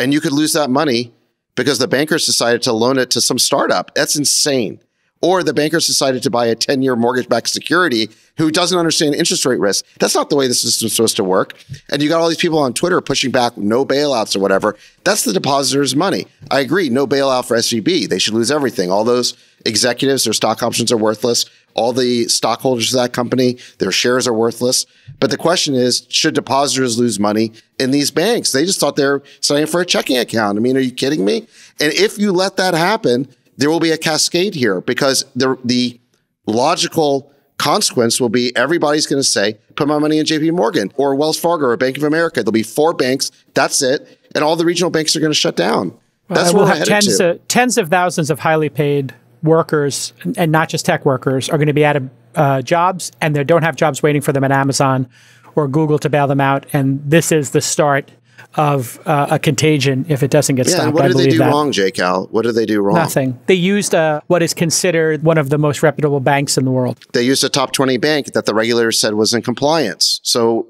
And you could lose that money because the bankers decided to loan it to some startup. That's insane. Or the bankers decided to buy a 10-year mortgage-backed security who doesn't understand interest rate risk. That's not the way the system's supposed to work. And you got all these people on Twitter pushing back no bailouts or whatever. That's the depositor's money. I agree, no bailout for SVB. They should lose everything. All those executives, their stock options are worthless. all the stockholders of that company, their shares are worthless. But the question is, should depositors lose money in these banks? They just thought they were signing for a checking account. I mean, are you kidding me? And if you let that happen, there will be a cascade here, because the logical consequence will be everybody's going to say, put my money in JP Morgan or Wells Fargo or Bank of America. There'll be four banks. That's it. And all the regional banks are going to shut down. Well, that's where we're headed to. Tens of thousands of highly paid workers, and not just tech workers, are going to be out of jobs, and they don't have jobs waiting for them at Amazon or Google to bail them out. And this is the start of a contagion if it doesn't get stopped. And what did they do wrong, J-Cal? What did they do wrong? Nothing. They used what is considered one of the most reputable banks in the world. They used a top 20 bank that the regulators said was in compliance. So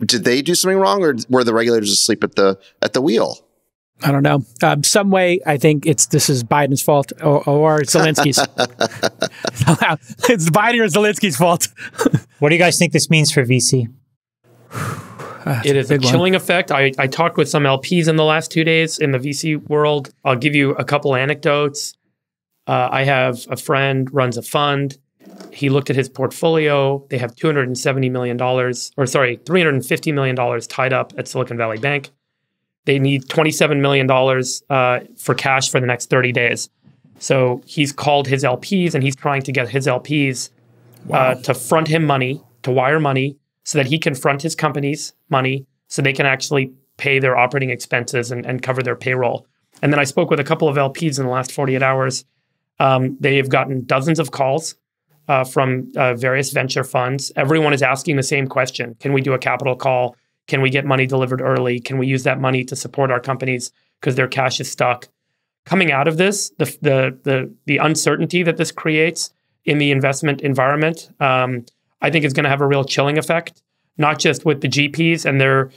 did they do something wrong, or were the regulators asleep at the wheel? I don't know. Some way, I think this is Biden's fault or Zelensky's. It's Biden or Zelensky's fault. What do you guys think this means for VC? It is a chilling effect. I talked with some LPs in the last 2 days in the VC world. I'll give you a couple anecdotes. I have a friend runs a fund. He looked at his portfolio. They have $270 million, or sorry, $350 million tied up at Silicon Valley Bank. They need $27 million for cash for the next 30 days. So he's called his LPs, and he's trying to get his LPs to front him money, to wire money, so that he can front his company's money so they can actually pay their operating expenses and cover their payroll. And then I spoke with a couple of LPs in the last 48 hours. They have gotten dozens of calls from various venture funds. Everyone is asking the same question. Can we do a capital call? Can we get money delivered early? Can we use that money to support our companies because their cash is stuck? Coming out of this, the uncertainty that this creates in the investment environment, I think is going to have a real chilling effect, not just with the GPs and their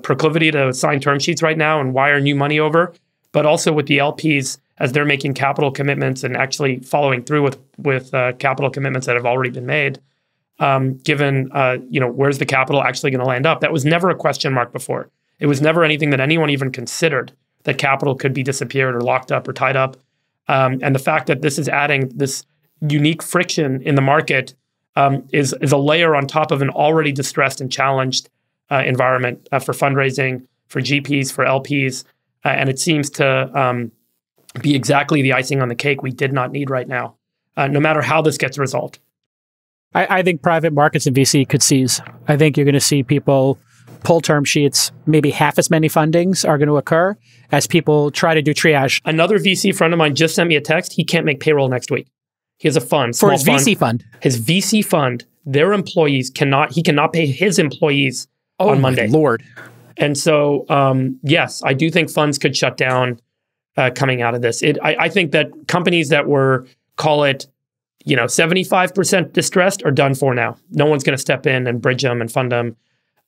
proclivity to sign term sheets right now and wire new money over, but also with the LPs as they're making capital commitments and actually following through with capital commitments that have already been made. Given, where's the capital actually going to land up? That was never a question mark before. It was never anything that anyone even considered, that capital could be disappeared or locked up or tied up. And the fact that this is adding this unique friction in the market is a layer on top of an already distressed and challenged environment for fundraising, for GPs, for LPs. And it seems to be exactly the icing on the cake we did not need right now, no matter how this gets resolved. I think private markets and VC could seize. I think you're going to see people pull term sheets. Maybe half as many fundings are going to occur as people try to do triage. Another VC friend of mine just sent me a text. He can't make payroll next week. He has a fund. For his VC fund. His VC fund, their employees cannot, he cannot pay his employees on Monday. Oh, Lord. And so, yes, I do think funds could shut down coming out of this. I think that companies that were, call it, 75% distressed are done for now. No one's going to step in and bridge them and fund them.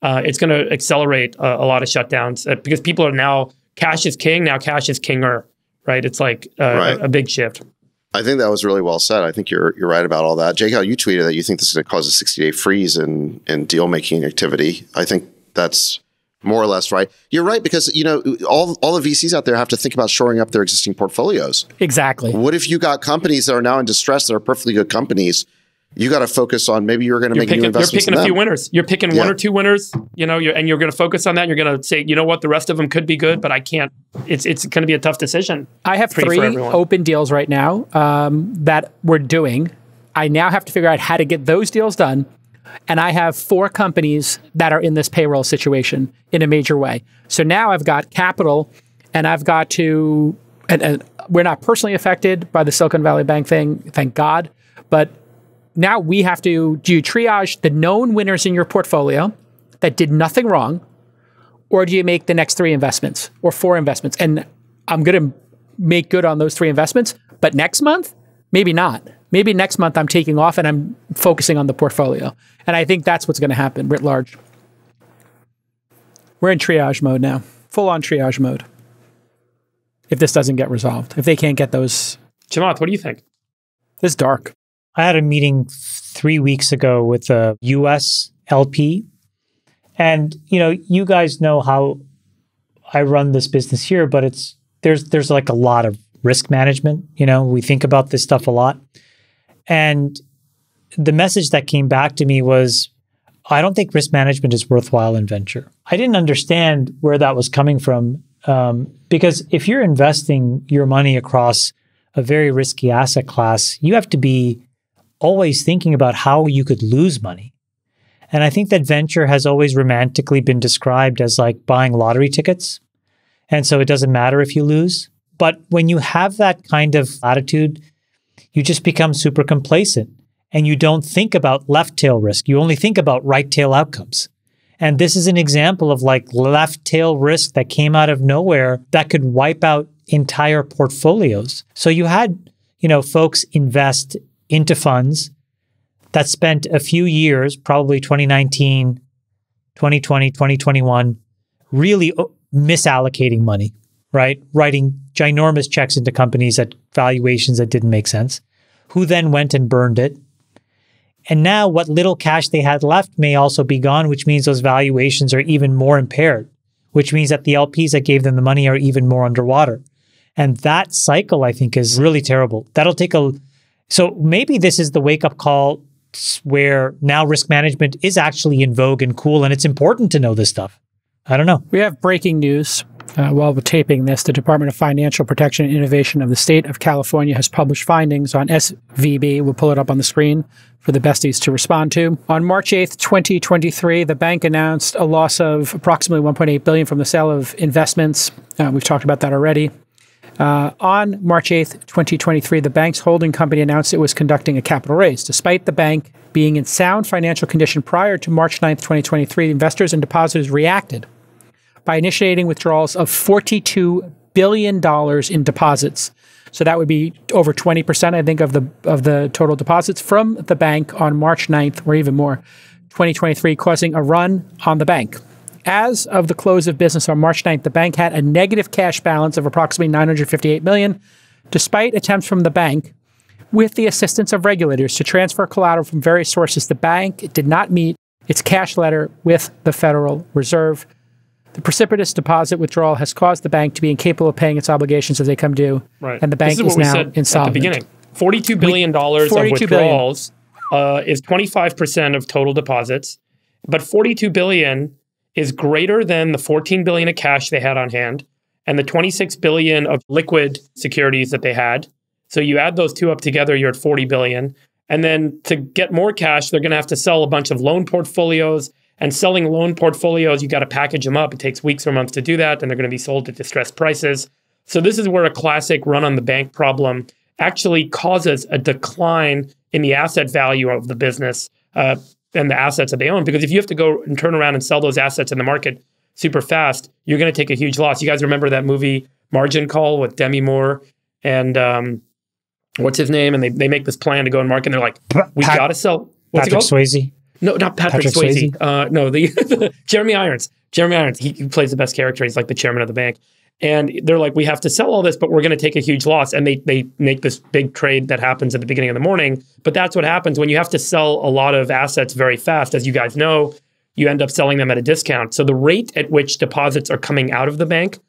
It's going to accelerate a lot of shutdowns because people are now, cash is king, now cash is kinger, right? It's like a big shift. I think that was really well said. I think you're right about all that. J-Cal, you tweeted that you think this is going to cause a 60-day freeze in deal-making activity. I think that's more or less right. You're right, because all the VCs out there have to think about shoring up their existing portfolios. Exactly. What if you got companies that are now in distress that are perfectly good companies? You got to focus on, maybe you're going to make new investments. You're picking a few winners. You're picking one or two winners, and you're going to focus on that. And you're going to say, you know what, the rest of them could be good, but I can't. It's going to be a tough decision. I have three open deals right now that we're doing. I now have to figure out how to get those deals done. And I have four companies that are in this payroll situation in a major way. So now I've got capital, and I've got to, and we're not personally affected by the Silicon Valley Bank thing, thank God. But now we have to do you triage the known winners in your portfolio that did nothing wrong, or do you make the next three investments or four investments? And I'm going to make good on those three investments, but next month, maybe not. Maybe next month I'm taking off and I'm focusing on the portfolio. And I think that's what's going to happen writ large. We're in triage mode now, full-on triage mode, if this doesn't get resolved, if they can't get those. Chamath, what do you think? This is dark. I had a meeting 3 weeks ago with a U.S. LP. And, you guys know how I run this business here, but there's like a lot of risk management. We think about this stuff a lot. And the message that came back to me was, I don't think risk management is worthwhile in venture. I didn't understand where that was coming from, because if you're investing your money across a very risky asset class, you have to be always thinking about how you could lose money. And I think that venture has always romantically been described as like buying lottery tickets. And so it doesn't matter if you lose. But when you have that kind of attitude, you just become super complacent and you don't think about left tail risk. You only think about right tail outcomes. And this is an example of like left tail risk that came out of nowhere that could wipe out entire portfolios. So you had, you know, folks invest into funds that spent a few years, probably 2019, 2020, 2021, really misallocating money, right? Writing ginormous checks into companies at valuations that didn't make sense, who then went and burned it. And now what little cash they had left may also be gone, which means those valuations are even more impaired, which means that the LPs that gave them the money are even more underwater. And that cycle, I think, is really terrible. That'll take a... So maybe this is the wake-up call where now risk management is actually in vogue and cool, and it's important to know this stuff. I don't know. We have breaking news. While we're taping this, the Department of Financial Protection and Innovation of the state of California has published findings on SVB. We'll pull it up on the screen for the besties to respond to. On March 8th, 2023, the bank announced a loss of approximately $1.8 billion from the sale of investments. We've talked about that already. On March 8th, 2023, the bank's holding company announced it was conducting a capital raise. Despite the bank being in sound financial condition prior to March 9th, 2023, investors and depositors reacted by initiating withdrawals of $42 billion in deposits. So that would be over 20%, I think, of the total deposits from the bank on March 9th, or even more, 2023, causing a run on the bank. As of the close of business on March 9th, the bank had a negative cash balance of approximately $958 million, despite attempts from the bank, with the assistance of regulators, to transfer collateral from various sources. The bank did not meet its cash letter with the Federal Reserve. The precipitous deposit withdrawal has caused the bank to be incapable of paying its obligations as they come due, right. And the bank is now insolvent. At the beginning, $42 billion of withdrawals is 25% of total deposits, but $42 billion is greater than the $14 billion of cash they had on hand and the $26 billion of liquid securities that they had. So you add those two up together, you're at $40 billion. And then to get more cash, they're going to have to sell a bunch of loan portfolios. And selling loan portfolios, you got to package them up. It takes weeks or months to do that, and they're going to be sold at distressed prices. So this is where a classic run on the bank problem actually causes a decline in the asset value of the business and the assets that they own. Because if you have to go and turn around and sell those assets in the market super fast, you're going to take a huge loss. You guys remember that movie Margin Call with Demi Moore and what's his name? And they make this plan to go and market, and they're like, we got to sell. What's Patrick Swayze. No, not Patrick Swayze. No, the Jeremy Irons. Jeremy Irons. He plays the best character. He's like the chairman of the bank. And they're like, we have to sell all this, but we're going to take a huge loss. And they make this big trade that happens at the beginning of the morning. But that's what happens when you have to sell a lot of assets very fast. As you guys know, you end up selling them at a discount. So the rate at which deposits are coming out of the bank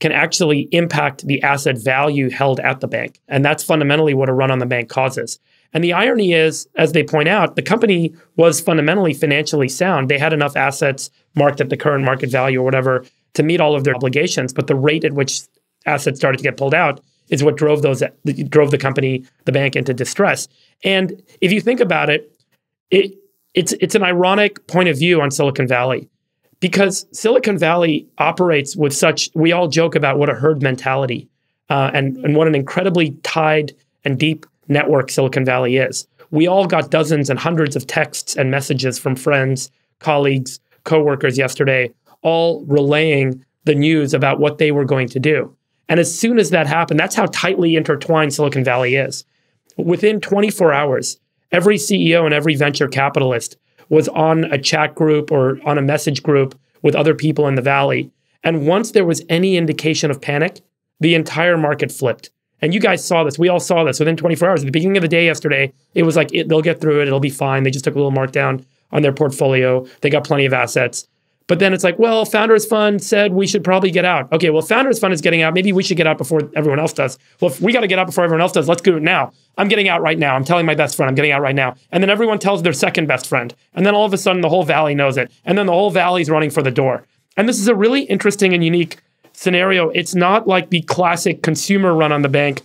can actually impact the asset value held at the bank. And that's fundamentally what a run on the bank causes. And the irony is, as they point out, the company was fundamentally financially sound. They had enough assets marked at the current market value or whatever to meet all of their obligations. But the rate at which assets started to get pulled out is what drove the company, the bank, into distress. And if you think about it, it's an ironic point of view on Silicon Valley, because Silicon Valley operates with such, we all joke about what a herd mentality and what an incredibly tied and deep network Silicon Valley is. We all got dozens and hundreds of texts and messages from friends, colleagues, coworkers yesterday, all relaying the news about what they were going to do. And as soon as that happened, that's how tightly intertwined Silicon Valley is. Within 24 hours, every CEO and every venture capitalist was on a chat group or on a message group with other people in the Valley. And once there was any indication of panic, the entire market flipped. And you guys saw this. We all saw this within 24 hours. At the beginning of the day yesterday, it was like, they'll get through it. It'll be fine. They just took a little markdown on their portfolio. They got plenty of assets. But then it's like, well, Founders Fund said we should probably get out. Okay, well, Founders Fund is getting out. Maybe we should get out before everyone else does. Well, if we got to get out before everyone else does, let's do it now. I'm getting out right now. I'm telling my best friend I'm getting out right now. And then everyone tells their second best friend. And then all of a sudden, the whole valley knows it. And then the whole valley's running for the door. And this is a really interesting and unique scenario. It's not like the classic consumer run on the bank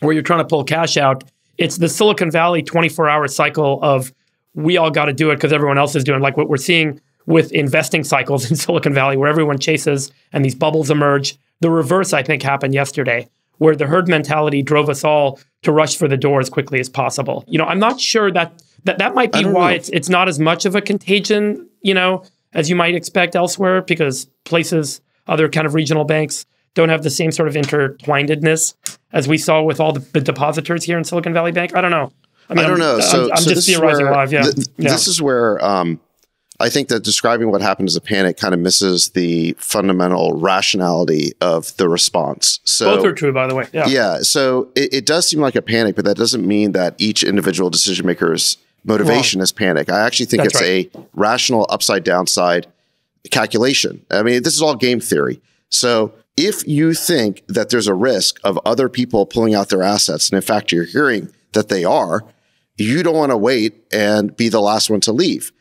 where you're trying to pull cash out. It's the Silicon Valley 24-hour cycle of we all got to do it because everyone else is doing like what we're seeing with investing cycles in Silicon Valley where everyone chases and these bubbles emerge. The reverse, I think, happened yesterday where the herd mentality drove us all to rush for the door as quickly as possible. You know, I'm not sure that might be why it's not as much of a contagion, you know, as you might expect elsewhere because other kind of regional banks don't have the same sort of intertwinedness as we saw with all the depositors here in Silicon Valley Bank. I don't know. I mean, I don't know. I'm just theorizing live. Yeah. This is where I think that describing what happened as a panic kind of misses the fundamental rationality of the response. So both are true, by the way. Yeah. Yeah. So it does seem like a panic, but that doesn't mean that each individual decision maker's motivation is panic. I actually think it's a rational upside downside calculation. I mean, this is all game theory. So if you think that there's a risk of other people pulling out their assets, and in fact, you're hearing that they are, you don't want to wait and be the last one to leave.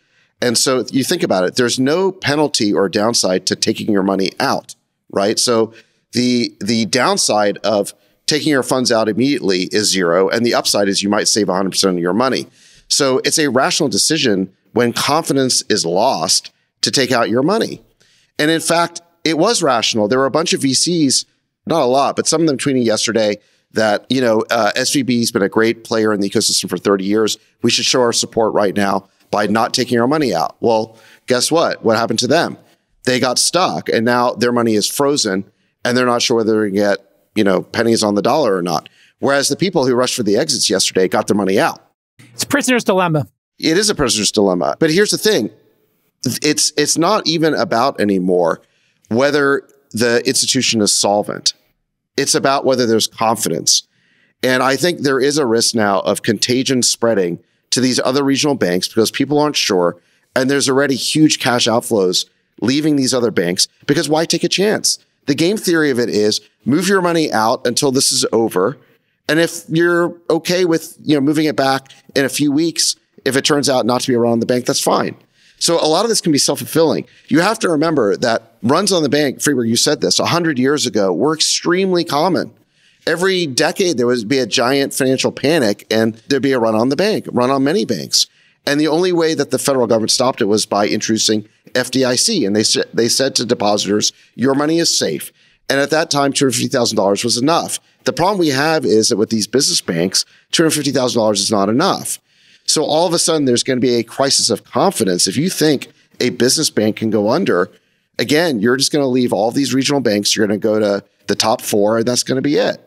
And so you think about it, there's no penalty or downside to taking your money out, right? So the downside of taking your funds out immediately is zero, and the upside is you might save 100% of your money. So it's a rational decision when confidence is lost to take out your money. And in fact, it was rational. There were a bunch of VCs, not a lot, but some of them tweeting yesterday that, you know, SVB has been a great player in the ecosystem for 30 years. We should show our support right now by not taking our money out. Well, guess what? What happened to them? They got stuck and now their money is frozen and they're not sure whether they're going to get, you know, pennies on the dollar or not. Whereas the people who rushed for the exits yesterday got their money out. It's a prisoner's dilemma. It is a prisoner's dilemma. But here's the thing. It's not even about anymore whether the institution is solvent. It's about whether there's confidence. And I think there is a risk now of contagion spreading to these other regional banks because people aren't sure. And there's already huge cash outflows leaving these other banks because why take a chance? The game theory of it is move your money out until this is over. And if you're okay with, you know, moving it back in a few weeks, if it turns out not to be a run on the bank, that's fine. So a lot of this can be self-fulfilling. You have to remember that runs on the bank, Friedberg, you said this 100 years ago, were extremely common. Every decade, there would be a giant financial panic and there'd be a run on the bank, run on many banks. And the only way that the federal government stopped it was by introducing FDIC. And they said to depositors, your money is safe. And at that time, $250,000 was enough. The problem we have is that with these business banks, $250,000 is not enough. So all of a sudden, there's going to be a crisis of confidence. If you think a business bank can go under, again, you're just going to leave all these regional banks. You're going to go to the top four, and that's going to be it.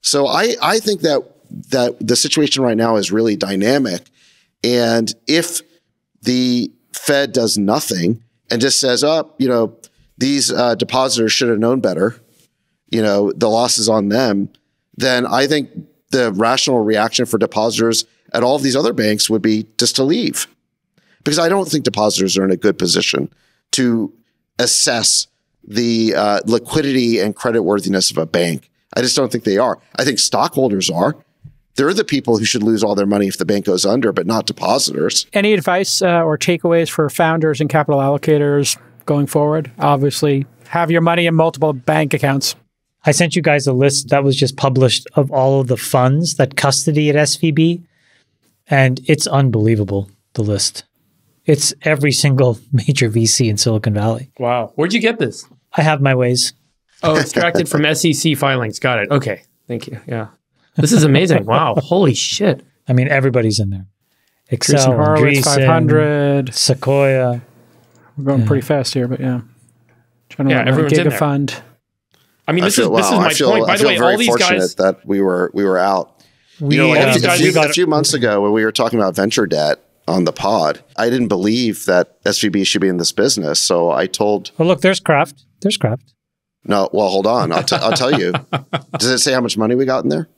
So I think that the situation right now is really dynamic. And if the Fed does nothing and just says, oh, you know, these depositors should have known better, you know, the loss is on them, then I think the rational reaction for depositors at all of these other banks would be just to leave. Because I don't think depositors are in a good position to assess the liquidity and creditworthiness of a bank. I just don't think they are. I think stockholders are. They're the people who should lose all their money if the bank goes under, but not depositors. Any advice or takeaways for founders and capital allocators going forward? Obviously, have your money in multiple bank accounts. I sent you guys a list that was just published of all of the funds that custody at SVB. And it's unbelievable, the list. It's every single major VC in Silicon Valley. Wow. Where'd you get this? I have my ways. Oh, extracted from SEC filings. Got it. Okay. Thank you. Yeah. This is amazing. Wow. Holy shit. I mean, everybody's in there. Excel, Horowitz, 500, Sequoia. We're going pretty fast here, but yeah. Trying to everyone's in there. Fund. I mean, this is my point. By the way, all these guys that we were out. You know, like a few months ago when we were talking about venture debt on the pod, I didn't believe that SVB should be in this business. So I told... Well, look, there's Kraft. There's Kraft. No, well, hold on. I'll tell you. Does it say how much money we got in there?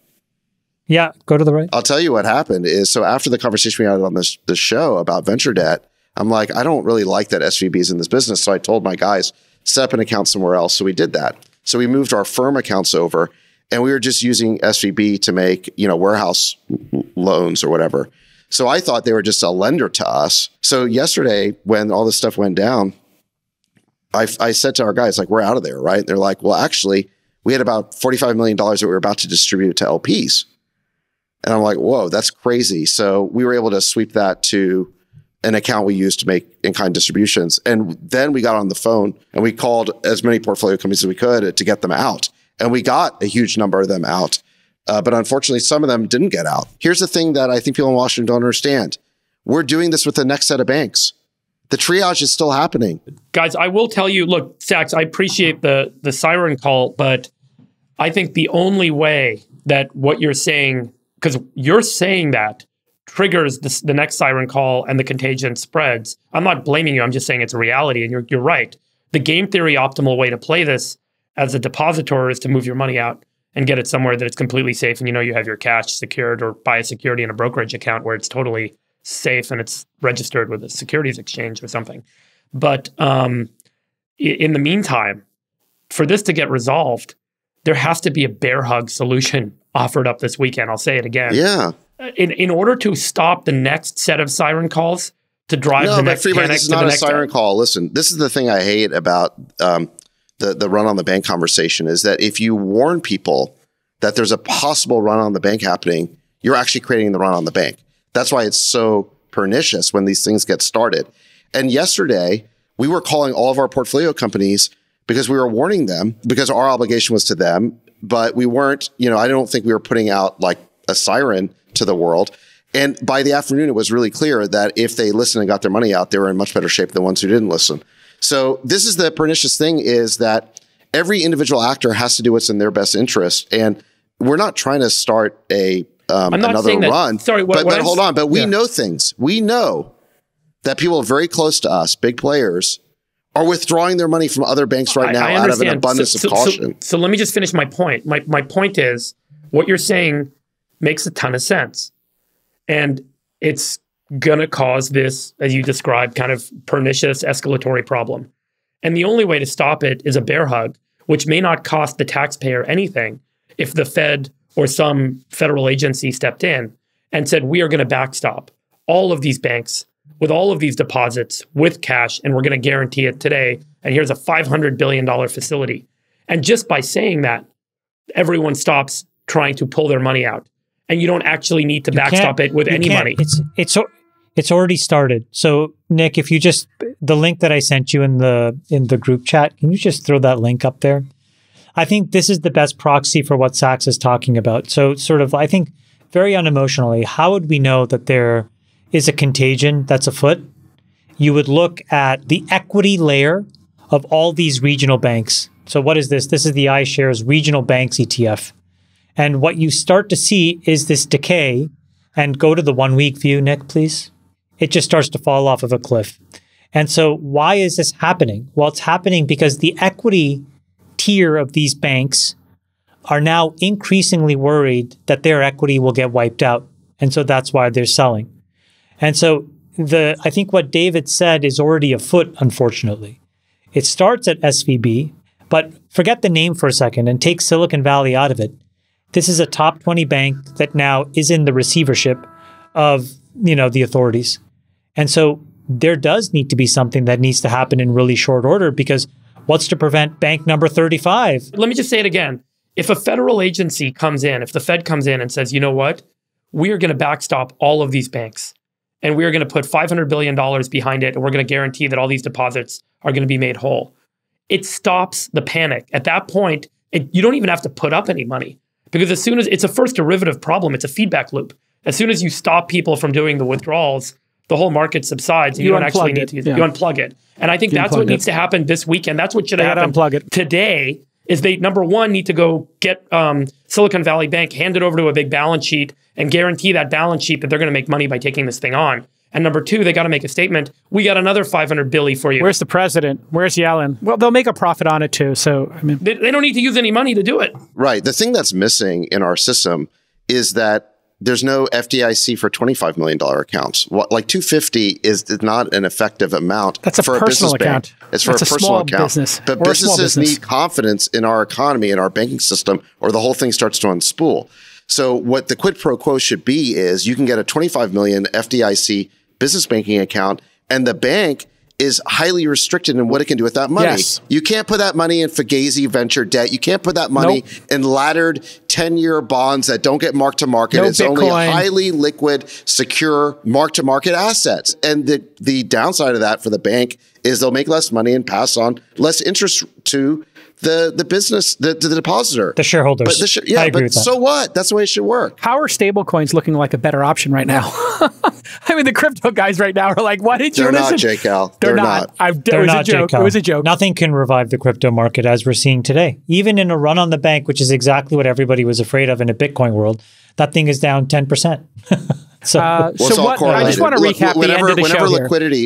Yeah, go to the right. I'll tell you what happened is, so after the conversation we had on this show about venture debt, I'm like, I don't really like that SVB's in this business. So I told my guys, set up an account somewhere else. So we did that. So we moved our firm accounts over and we were just using SVB to make, you know, warehouse loans or whatever. So I thought they were just a lender to us. So yesterday when all this stuff went down, I said to our guys, like, we're out of there, right? They're like, well, actually, we had about $45 million that we were about to distribute to LPs. And I'm like, whoa, that's crazy. So we were able to sweep that to an account we used to make in-kind distributions. And then we got on the phone and we called as many portfolio companies as we could to get them out. And we got a huge number of them out. But unfortunately, some of them didn't get out. Here's the thing that I think people in Washington don't understand. We're doing this with the next set of banks. The triage is still happening. Guys, I will tell you, look, Sacks, I appreciate the siren call, but I think the only way that what you're saying, because you're saying that triggers this, the next siren call and the contagion spreads. I'm not blaming you. I'm just saying it's a reality. And you're right. The game theory optimal way to play this as a depositor is to move your money out and get it somewhere that it's completely safe. And you know you have your cash secured or buy a security in a brokerage account where it's totally safe and it's registered with a securities exchange or something. But in the meantime, for this to get resolved, there has to be a bear hug solution offered up this weekend. I'll say it again. Yeah. In order to stop the next set of siren calls to drive the next panic. No, but this is not a siren call. Listen, this is the thing I hate about the run on the bank conversation is that if you warn people that there's a possible run on the bank happening, you're actually creating the run on the bank. That's why it's so pernicious when these things get started. And yesterday, we were calling all of our portfolio companies because we were warning them because our obligation was to them, but we weren't, you know, I don't think we were putting out like a siren to the world. And by the afternoon, it was really clear that if they listened and got their money out, they were in much better shape than ones who didn't listen. So this is the pernicious thing is that every individual actor has to do what's in their best interest. And we're not trying to start a another run. That, sorry, but hold on. But we know things. We know that people very close to us, big players, are withdrawing their money from other banks right now out of an abundance of caution. So let me just finish my point. My point is what you're saying makes a ton of sense. And it's going to cause this, as you described, kind of pernicious escalatory problem. And the only way to stop it is a bear hug, which may not cost the taxpayer anything if the Fed or some federal agency stepped in and said, we are going to backstop all of these banks with all of these deposits with cash, and we're going to guarantee it today. And here's a $500 billion facility. And just by saying that, everyone stops trying to pull their money out. And you don't actually need to backstop it with any money. It's already started. So Nick, if you just, the link that I sent you in the group chat, can you just throw that link up there? I think this is the best proxy for what Sacks is talking about. So sort of, I think, very unemotionally, how would we know that there is a contagion that's afoot? You would look at the equity layer of all these regional banks. So what is this? This is the iShares Regional Banks ETF. And what you start to see is this decay. And go to the 1 week view, Nick, please. It just starts to fall off of a cliff. And so why is this happening? Well, it's happening because the equity tier of these banks are now increasingly worried that their equity will get wiped out. And so that's why they're selling. And so I think what David said is already afoot, unfortunately. It starts at SVB, but forget the name for a second and take Silicon Valley out of it. This is a top 20 bank that now is in the receivership of, you know, the authorities. And so there does need to be something that needs to happen in really short order because what's to prevent bank number 35? Let me just say it again. If a federal agency comes in, if the Fed comes in and says, you know what, we are going to backstop all of these banks and we are going to put $500 billion behind it and we're going to guarantee that all these deposits are going to be made whole, it stops the panic. At that point, you don't even have to put up any money because as soon as it's a first derivative problem, it's a feedback loop. As soon as you stop people from doing the withdrawals, the whole market subsides. And you don't actually need to use it. You unplug it. And I think that's what needs to happen this weekend. That's what should have happened today is they, number one, need to go get Silicon Valley Bank, hand it over to a big balance sheet and guarantee that balance sheet that they're going to make money by taking this thing on. And number two, they got to make a statement. We got another $500 billion for you. Where's the president? Where's Yellen? Well, they'll make a profit on it too. So I mean, they don't need to use any money to do it. Right. The thing that's missing in our system is that There's no FDIC for $25 million accounts. What, like $250 is not an effective amount. That's for a personal account. It's for a personal account. But businesses need confidence in our economy, in our banking system, or the whole thing starts to unspool. So what the quid pro quo should be is you can get a $25 million FDIC business banking account, and the bank is highly restricted in what it can do with that money. Yes. You can't put that money in Fugazi venture debt. You can't put that money in laddered 10-year bonds that don't get marked to market. It's Bitcoin. Only highly liquid, secure, marked to market assets. And the downside of that for the bank is they'll make less money and pass on less interest to the business, the depositor. The shareholders. But so what? That's the way it should work. How are stablecoins looking like a better option right now? I mean, the crypto guys right now are like, why did you listen? They're not, JCal. They're not. It was a joke. It was a joke. Nothing can revive the crypto market as we're seeing today. Even in a run on the bank, which is exactly what everybody was afraid of in a Bitcoin world, that thing is down 10%. So, I just want to recap the end of the show here.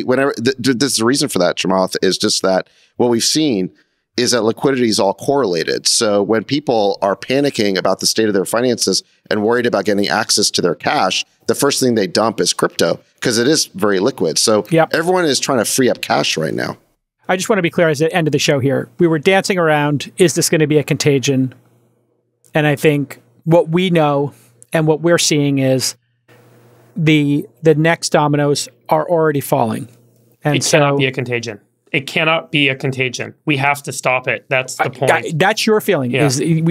Whenever the reason for that, Chamath, is just that what we've seen is that liquidity is all correlated. So when people are panicking about the state of their finances and worried about getting access to their cash, the first thing they dump is crypto because it is very liquid. So everyone is trying to free up cash right now. I just want to be clear as the end of the show here. We were dancing around, is this going to be a contagion? And I think what we know and what we're seeing is the next dominoes are already falling. And it cannot be a contagion. It cannot be a contagion. We have to stop it. That's the point. That's your feeling. Yeah.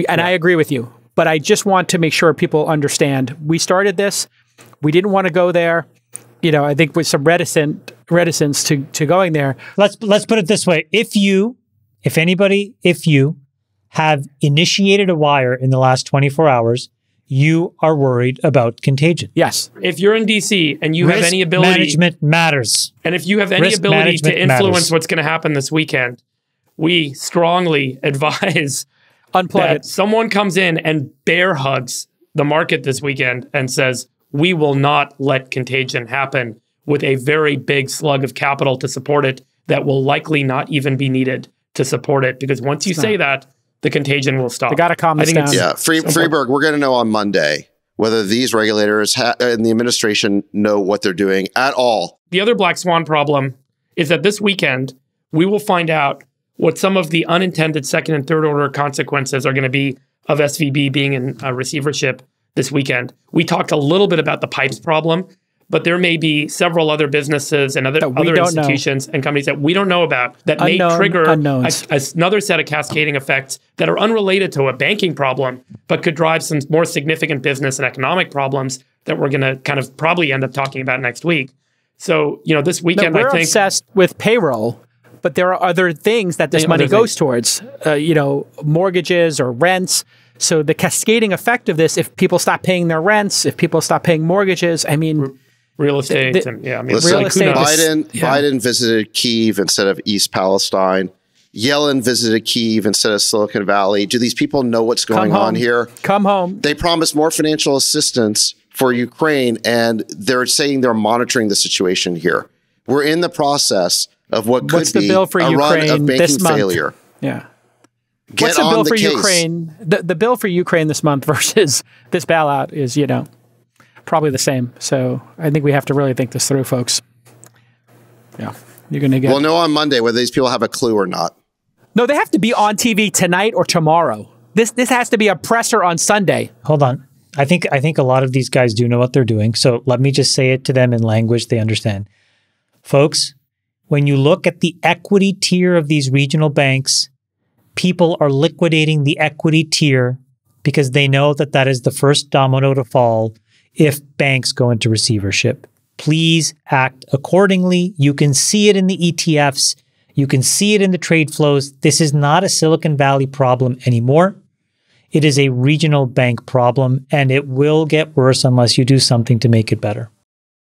I agree with you. But I just want to make sure people understand. We started this. We didn't want to go there. You know, I think with some reticence to going there. Let's put it this way. If you have initiated a wire in the last 24 hours, you are worried about contagion. Yes. If you're in DC and you have any ability... management matters. And if you have any ability to influence what's going to happen this weekend, we strongly advise that someone comes in and bear hugs the market this weekend and says, we will not let contagion happen with a very big slug of capital to support it that will likely not even be needed to support it. Because once you say that, the contagion will stop. They got to calm us down. Yeah, Friedberg, we're going to know on Monday whether these regulators and the administration know what they're doing at all. The other black swan problem is that this weekend, we will find out what some of the unintended second and third order consequences are going to be of SVB being in receivership this weekend. We talked a little bit about the pipes problem, but there may be several other businesses and other institutions and companies that we don't know about that may trigger another set of cascading effects that are unrelated to a banking problem, but could drive some more significant business and economic problems that we're going to kind of probably end up talking about next week. So, you know, this weekend, I think... we're obsessed with payroll, but there are other things that this money goes towards, you know, mortgages or rents. So the cascading effect of this, if people stop paying their rents, if people stop paying mortgages, I mean... real estate. Biden visited Kyiv instead of East Palestine. Yellen visited Kyiv instead of Silicon Valley. Do these people know what's going on here? Come home. They promised more financial assistance for Ukraine, and they're saying they're monitoring the situation here. We're in the process of what could be a run of banking failure. Yeah. What's the bill for Ukraine? The bill for Ukraine this month versus this bailout is, you know, probably the same. So I think we have to really think this through, folks. Yeah. You're going to get... we'll know on Monday whether these people have a clue or not. No, they have to be on TV tonight or tomorrow. This has to be a presser on Sunday. Hold on. I think a lot of these guys do know what they're doing. So let me just say it to them in language they understand. Folks, when you look at the equity tier of these regional banks, people are liquidating the equity tier because they know that that is the first domino to fall if banks go into receivership. Please act accordingly. You can see it in the ETFs. You can see it in the trade flows. This is not a Silicon Valley problem anymore. It is a regional bank problem, and it will get worse unless you do something to make it better.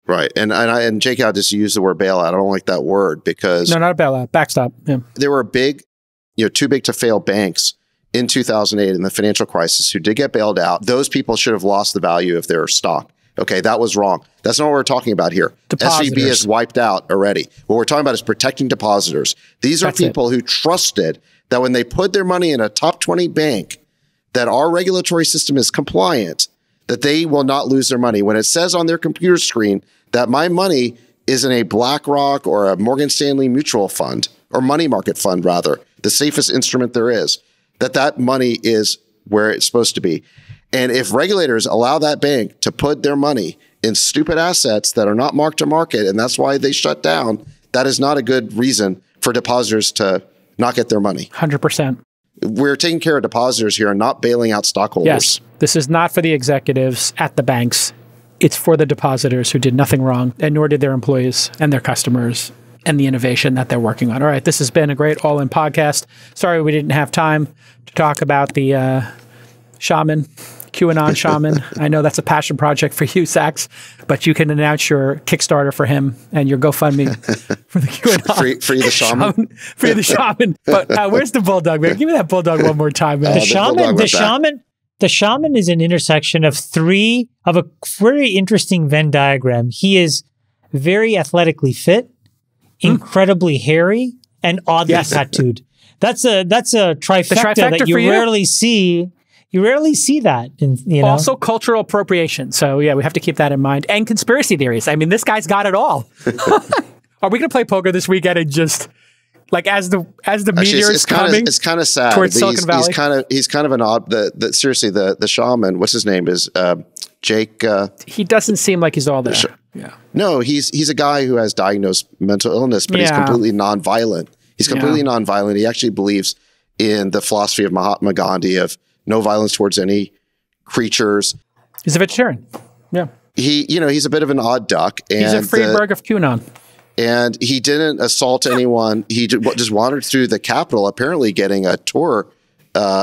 Right. And Jake, I'll just use the word bailout. I don't like that word because... no, not a bailout. Backstop. Yeah. There were big, you know, too big to fail banks in 2008 in the financial crisis who did get bailed out. Those people should have lost the value of their stock. Okay, that was wrong. That's not what we're talking about here. SVB is wiped out already. What we're talking about is protecting depositors. These are people who trusted that when they put their money in a top 20 bank, that our regulatory system is compliant, that they will not lose their money. When it says on their computer screen that my money is in a BlackRock or a Morgan Stanley mutual fund or money market fund, rather, the safest instrument there is, that that money is where it's supposed to be. And if regulators allow that bank to put their money in stupid assets that are not marked to market, and that's why they shut down, that is not a good reason for depositors to not get their money. 100%. We're taking care of depositors here and not bailing out stockholders. Yes. This is not for the executives at the banks. It's for the depositors who did nothing wrong, and nor did their employees and their customers and the innovation that they're working on. All right. This has been a great all-in podcast. Sorry we didn't have time to talk about the shaman. QAnon shaman. I know that's a passion project for you, Sacks, but you can announce your Kickstarter for him and your GoFundMe for the QAnon. Free the shaman. Free the shaman. But where's the bulldog, man? Give me that bulldog one more time, man. The shaman is an intersection of a very interesting Venn diagram. He is very athletically fit, incredibly hairy, and oddly tattooed. That's a trifecta that you rarely see. You rarely see that. Also cultural appropriation. So yeah, we have to keep that in mind. And conspiracy theories. I mean, this guy's got it all. Are we going to play poker this weekend and just like as the meteor is coming? It's kind of sad. Towards Silicon Valley. He's kind of an odd. Seriously, the shaman. What's his name? Is Jake? He doesn't seem like he's all there. Yeah. No, he's a guy who has diagnosed mental illness, but he's completely nonviolent. He's completely nonviolent. He actually believes in the philosophy of Mahatma Gandhi of no violence towards any creatures. He's a vegetarian. Yeah. He's a bit of an odd duck. And he's a Friedberg of QAnon. And he didn't assault anyone. He just wandered through the Capitol, apparently getting a tour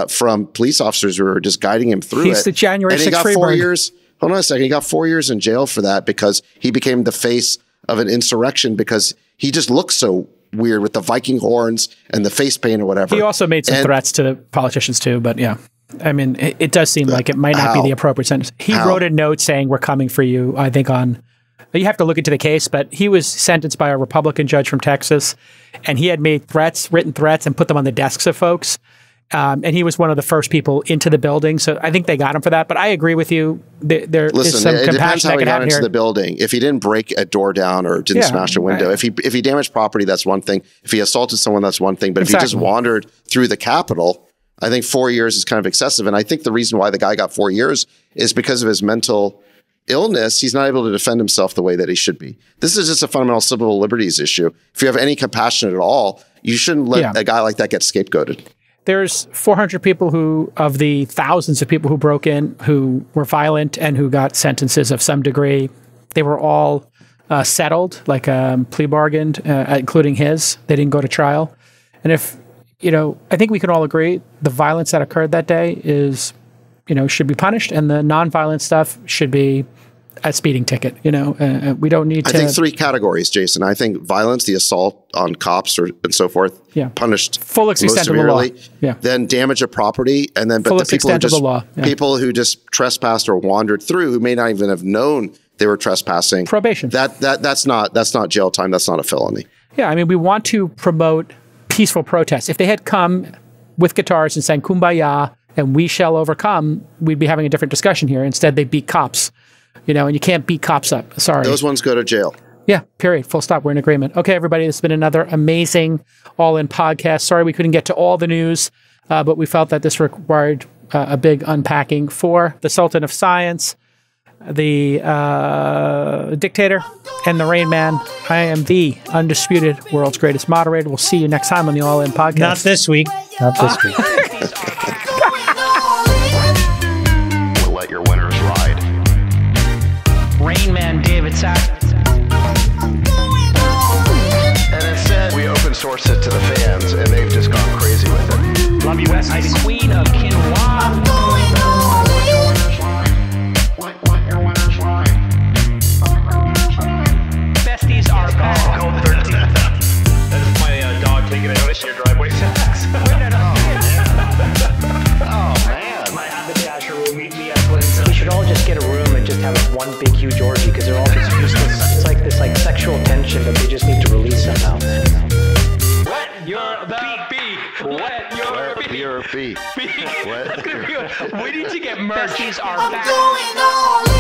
from police officers who were just guiding him through it. He's the January 6th Friedberg. Hold on a second. He got 4 years in jail for that because he became the face of an insurrection because he just looked so weird with the Viking horns and the face paint or whatever. He also made some threats to politicians too, but yeah. I mean, it does seem like it might not be the appropriate sentence. He wrote a note saying, "We're coming for you," I think you have to look into the case, but he was sentenced by a Republican judge from Texas, and he had made threats, written threats, and put them on the desks of folks. And he was one of the first people into the building. So I think they got him for that. But I agree with you. There is some compassion that can happen here. The building. If he didn't break a door down or didn't smash a window, if he damaged property, that's one thing. If he assaulted someone, that's one thing. But if he just wandered through the Capitol, I think 4 years is kind of excessive. And I think the reason why the guy got 4 years is because of his mental illness. He's not able to defend himself the way that he should be. This is just a fundamental civil liberties issue. If you have any compassion at all, you shouldn't let a guy like that get scapegoated. There's 400 people of the thousands of people who broke in, who were violent and who got sentences of some degree. They were all settled, like plea bargained, including his. They didn't go to trial. And I think we can all agree the violence that occurred that day is, should be punished, and the nonviolent stuff should be a speeding ticket. We don't need to. I think three categories, Jason. I think violence, the assault on cops and so forth, punished full extent of the law. Then damage of property, and then the people who just trespassed or wandered through, who may not even have known they were trespassing, probation. That's not jail time. That's not a felony. Yeah, I mean, we want to promote peaceful protests. If they had come with guitars and sang Kumbaya and "We Shall Overcome," we'd be having a different discussion here. Instead, they beat cops, and you can't beat cops up. Sorry. Those ones go to jail. Yeah, period. Full stop. We're in agreement. Okay, everybody, this has been another amazing all-in podcast. Sorry we couldn't get to all the news, but we felt that this required a big unpacking for the Sultan of Science, the dictator, and the Rain Man. I am the undisputed world's greatest moderator. We'll see you next time on the All In Podcast. Not this week. Not this week. We'll let your winners ride. Rain Man David Sacks. And instead, we open source it to the fans, and they've just gone crazy with it. Love you, West. The queen of quinoa. That's my dog taking a notice in your driveway, Sacks. Oh, man. My haberdasher will meet me at Blizzard. We should all just get a room and just have one big, huge orgy because they're all just useless. It's like this sexual tension that they just need to release somehow. Let your beak be. Let your beak. Fee. What? Waiting to get merch. These are back.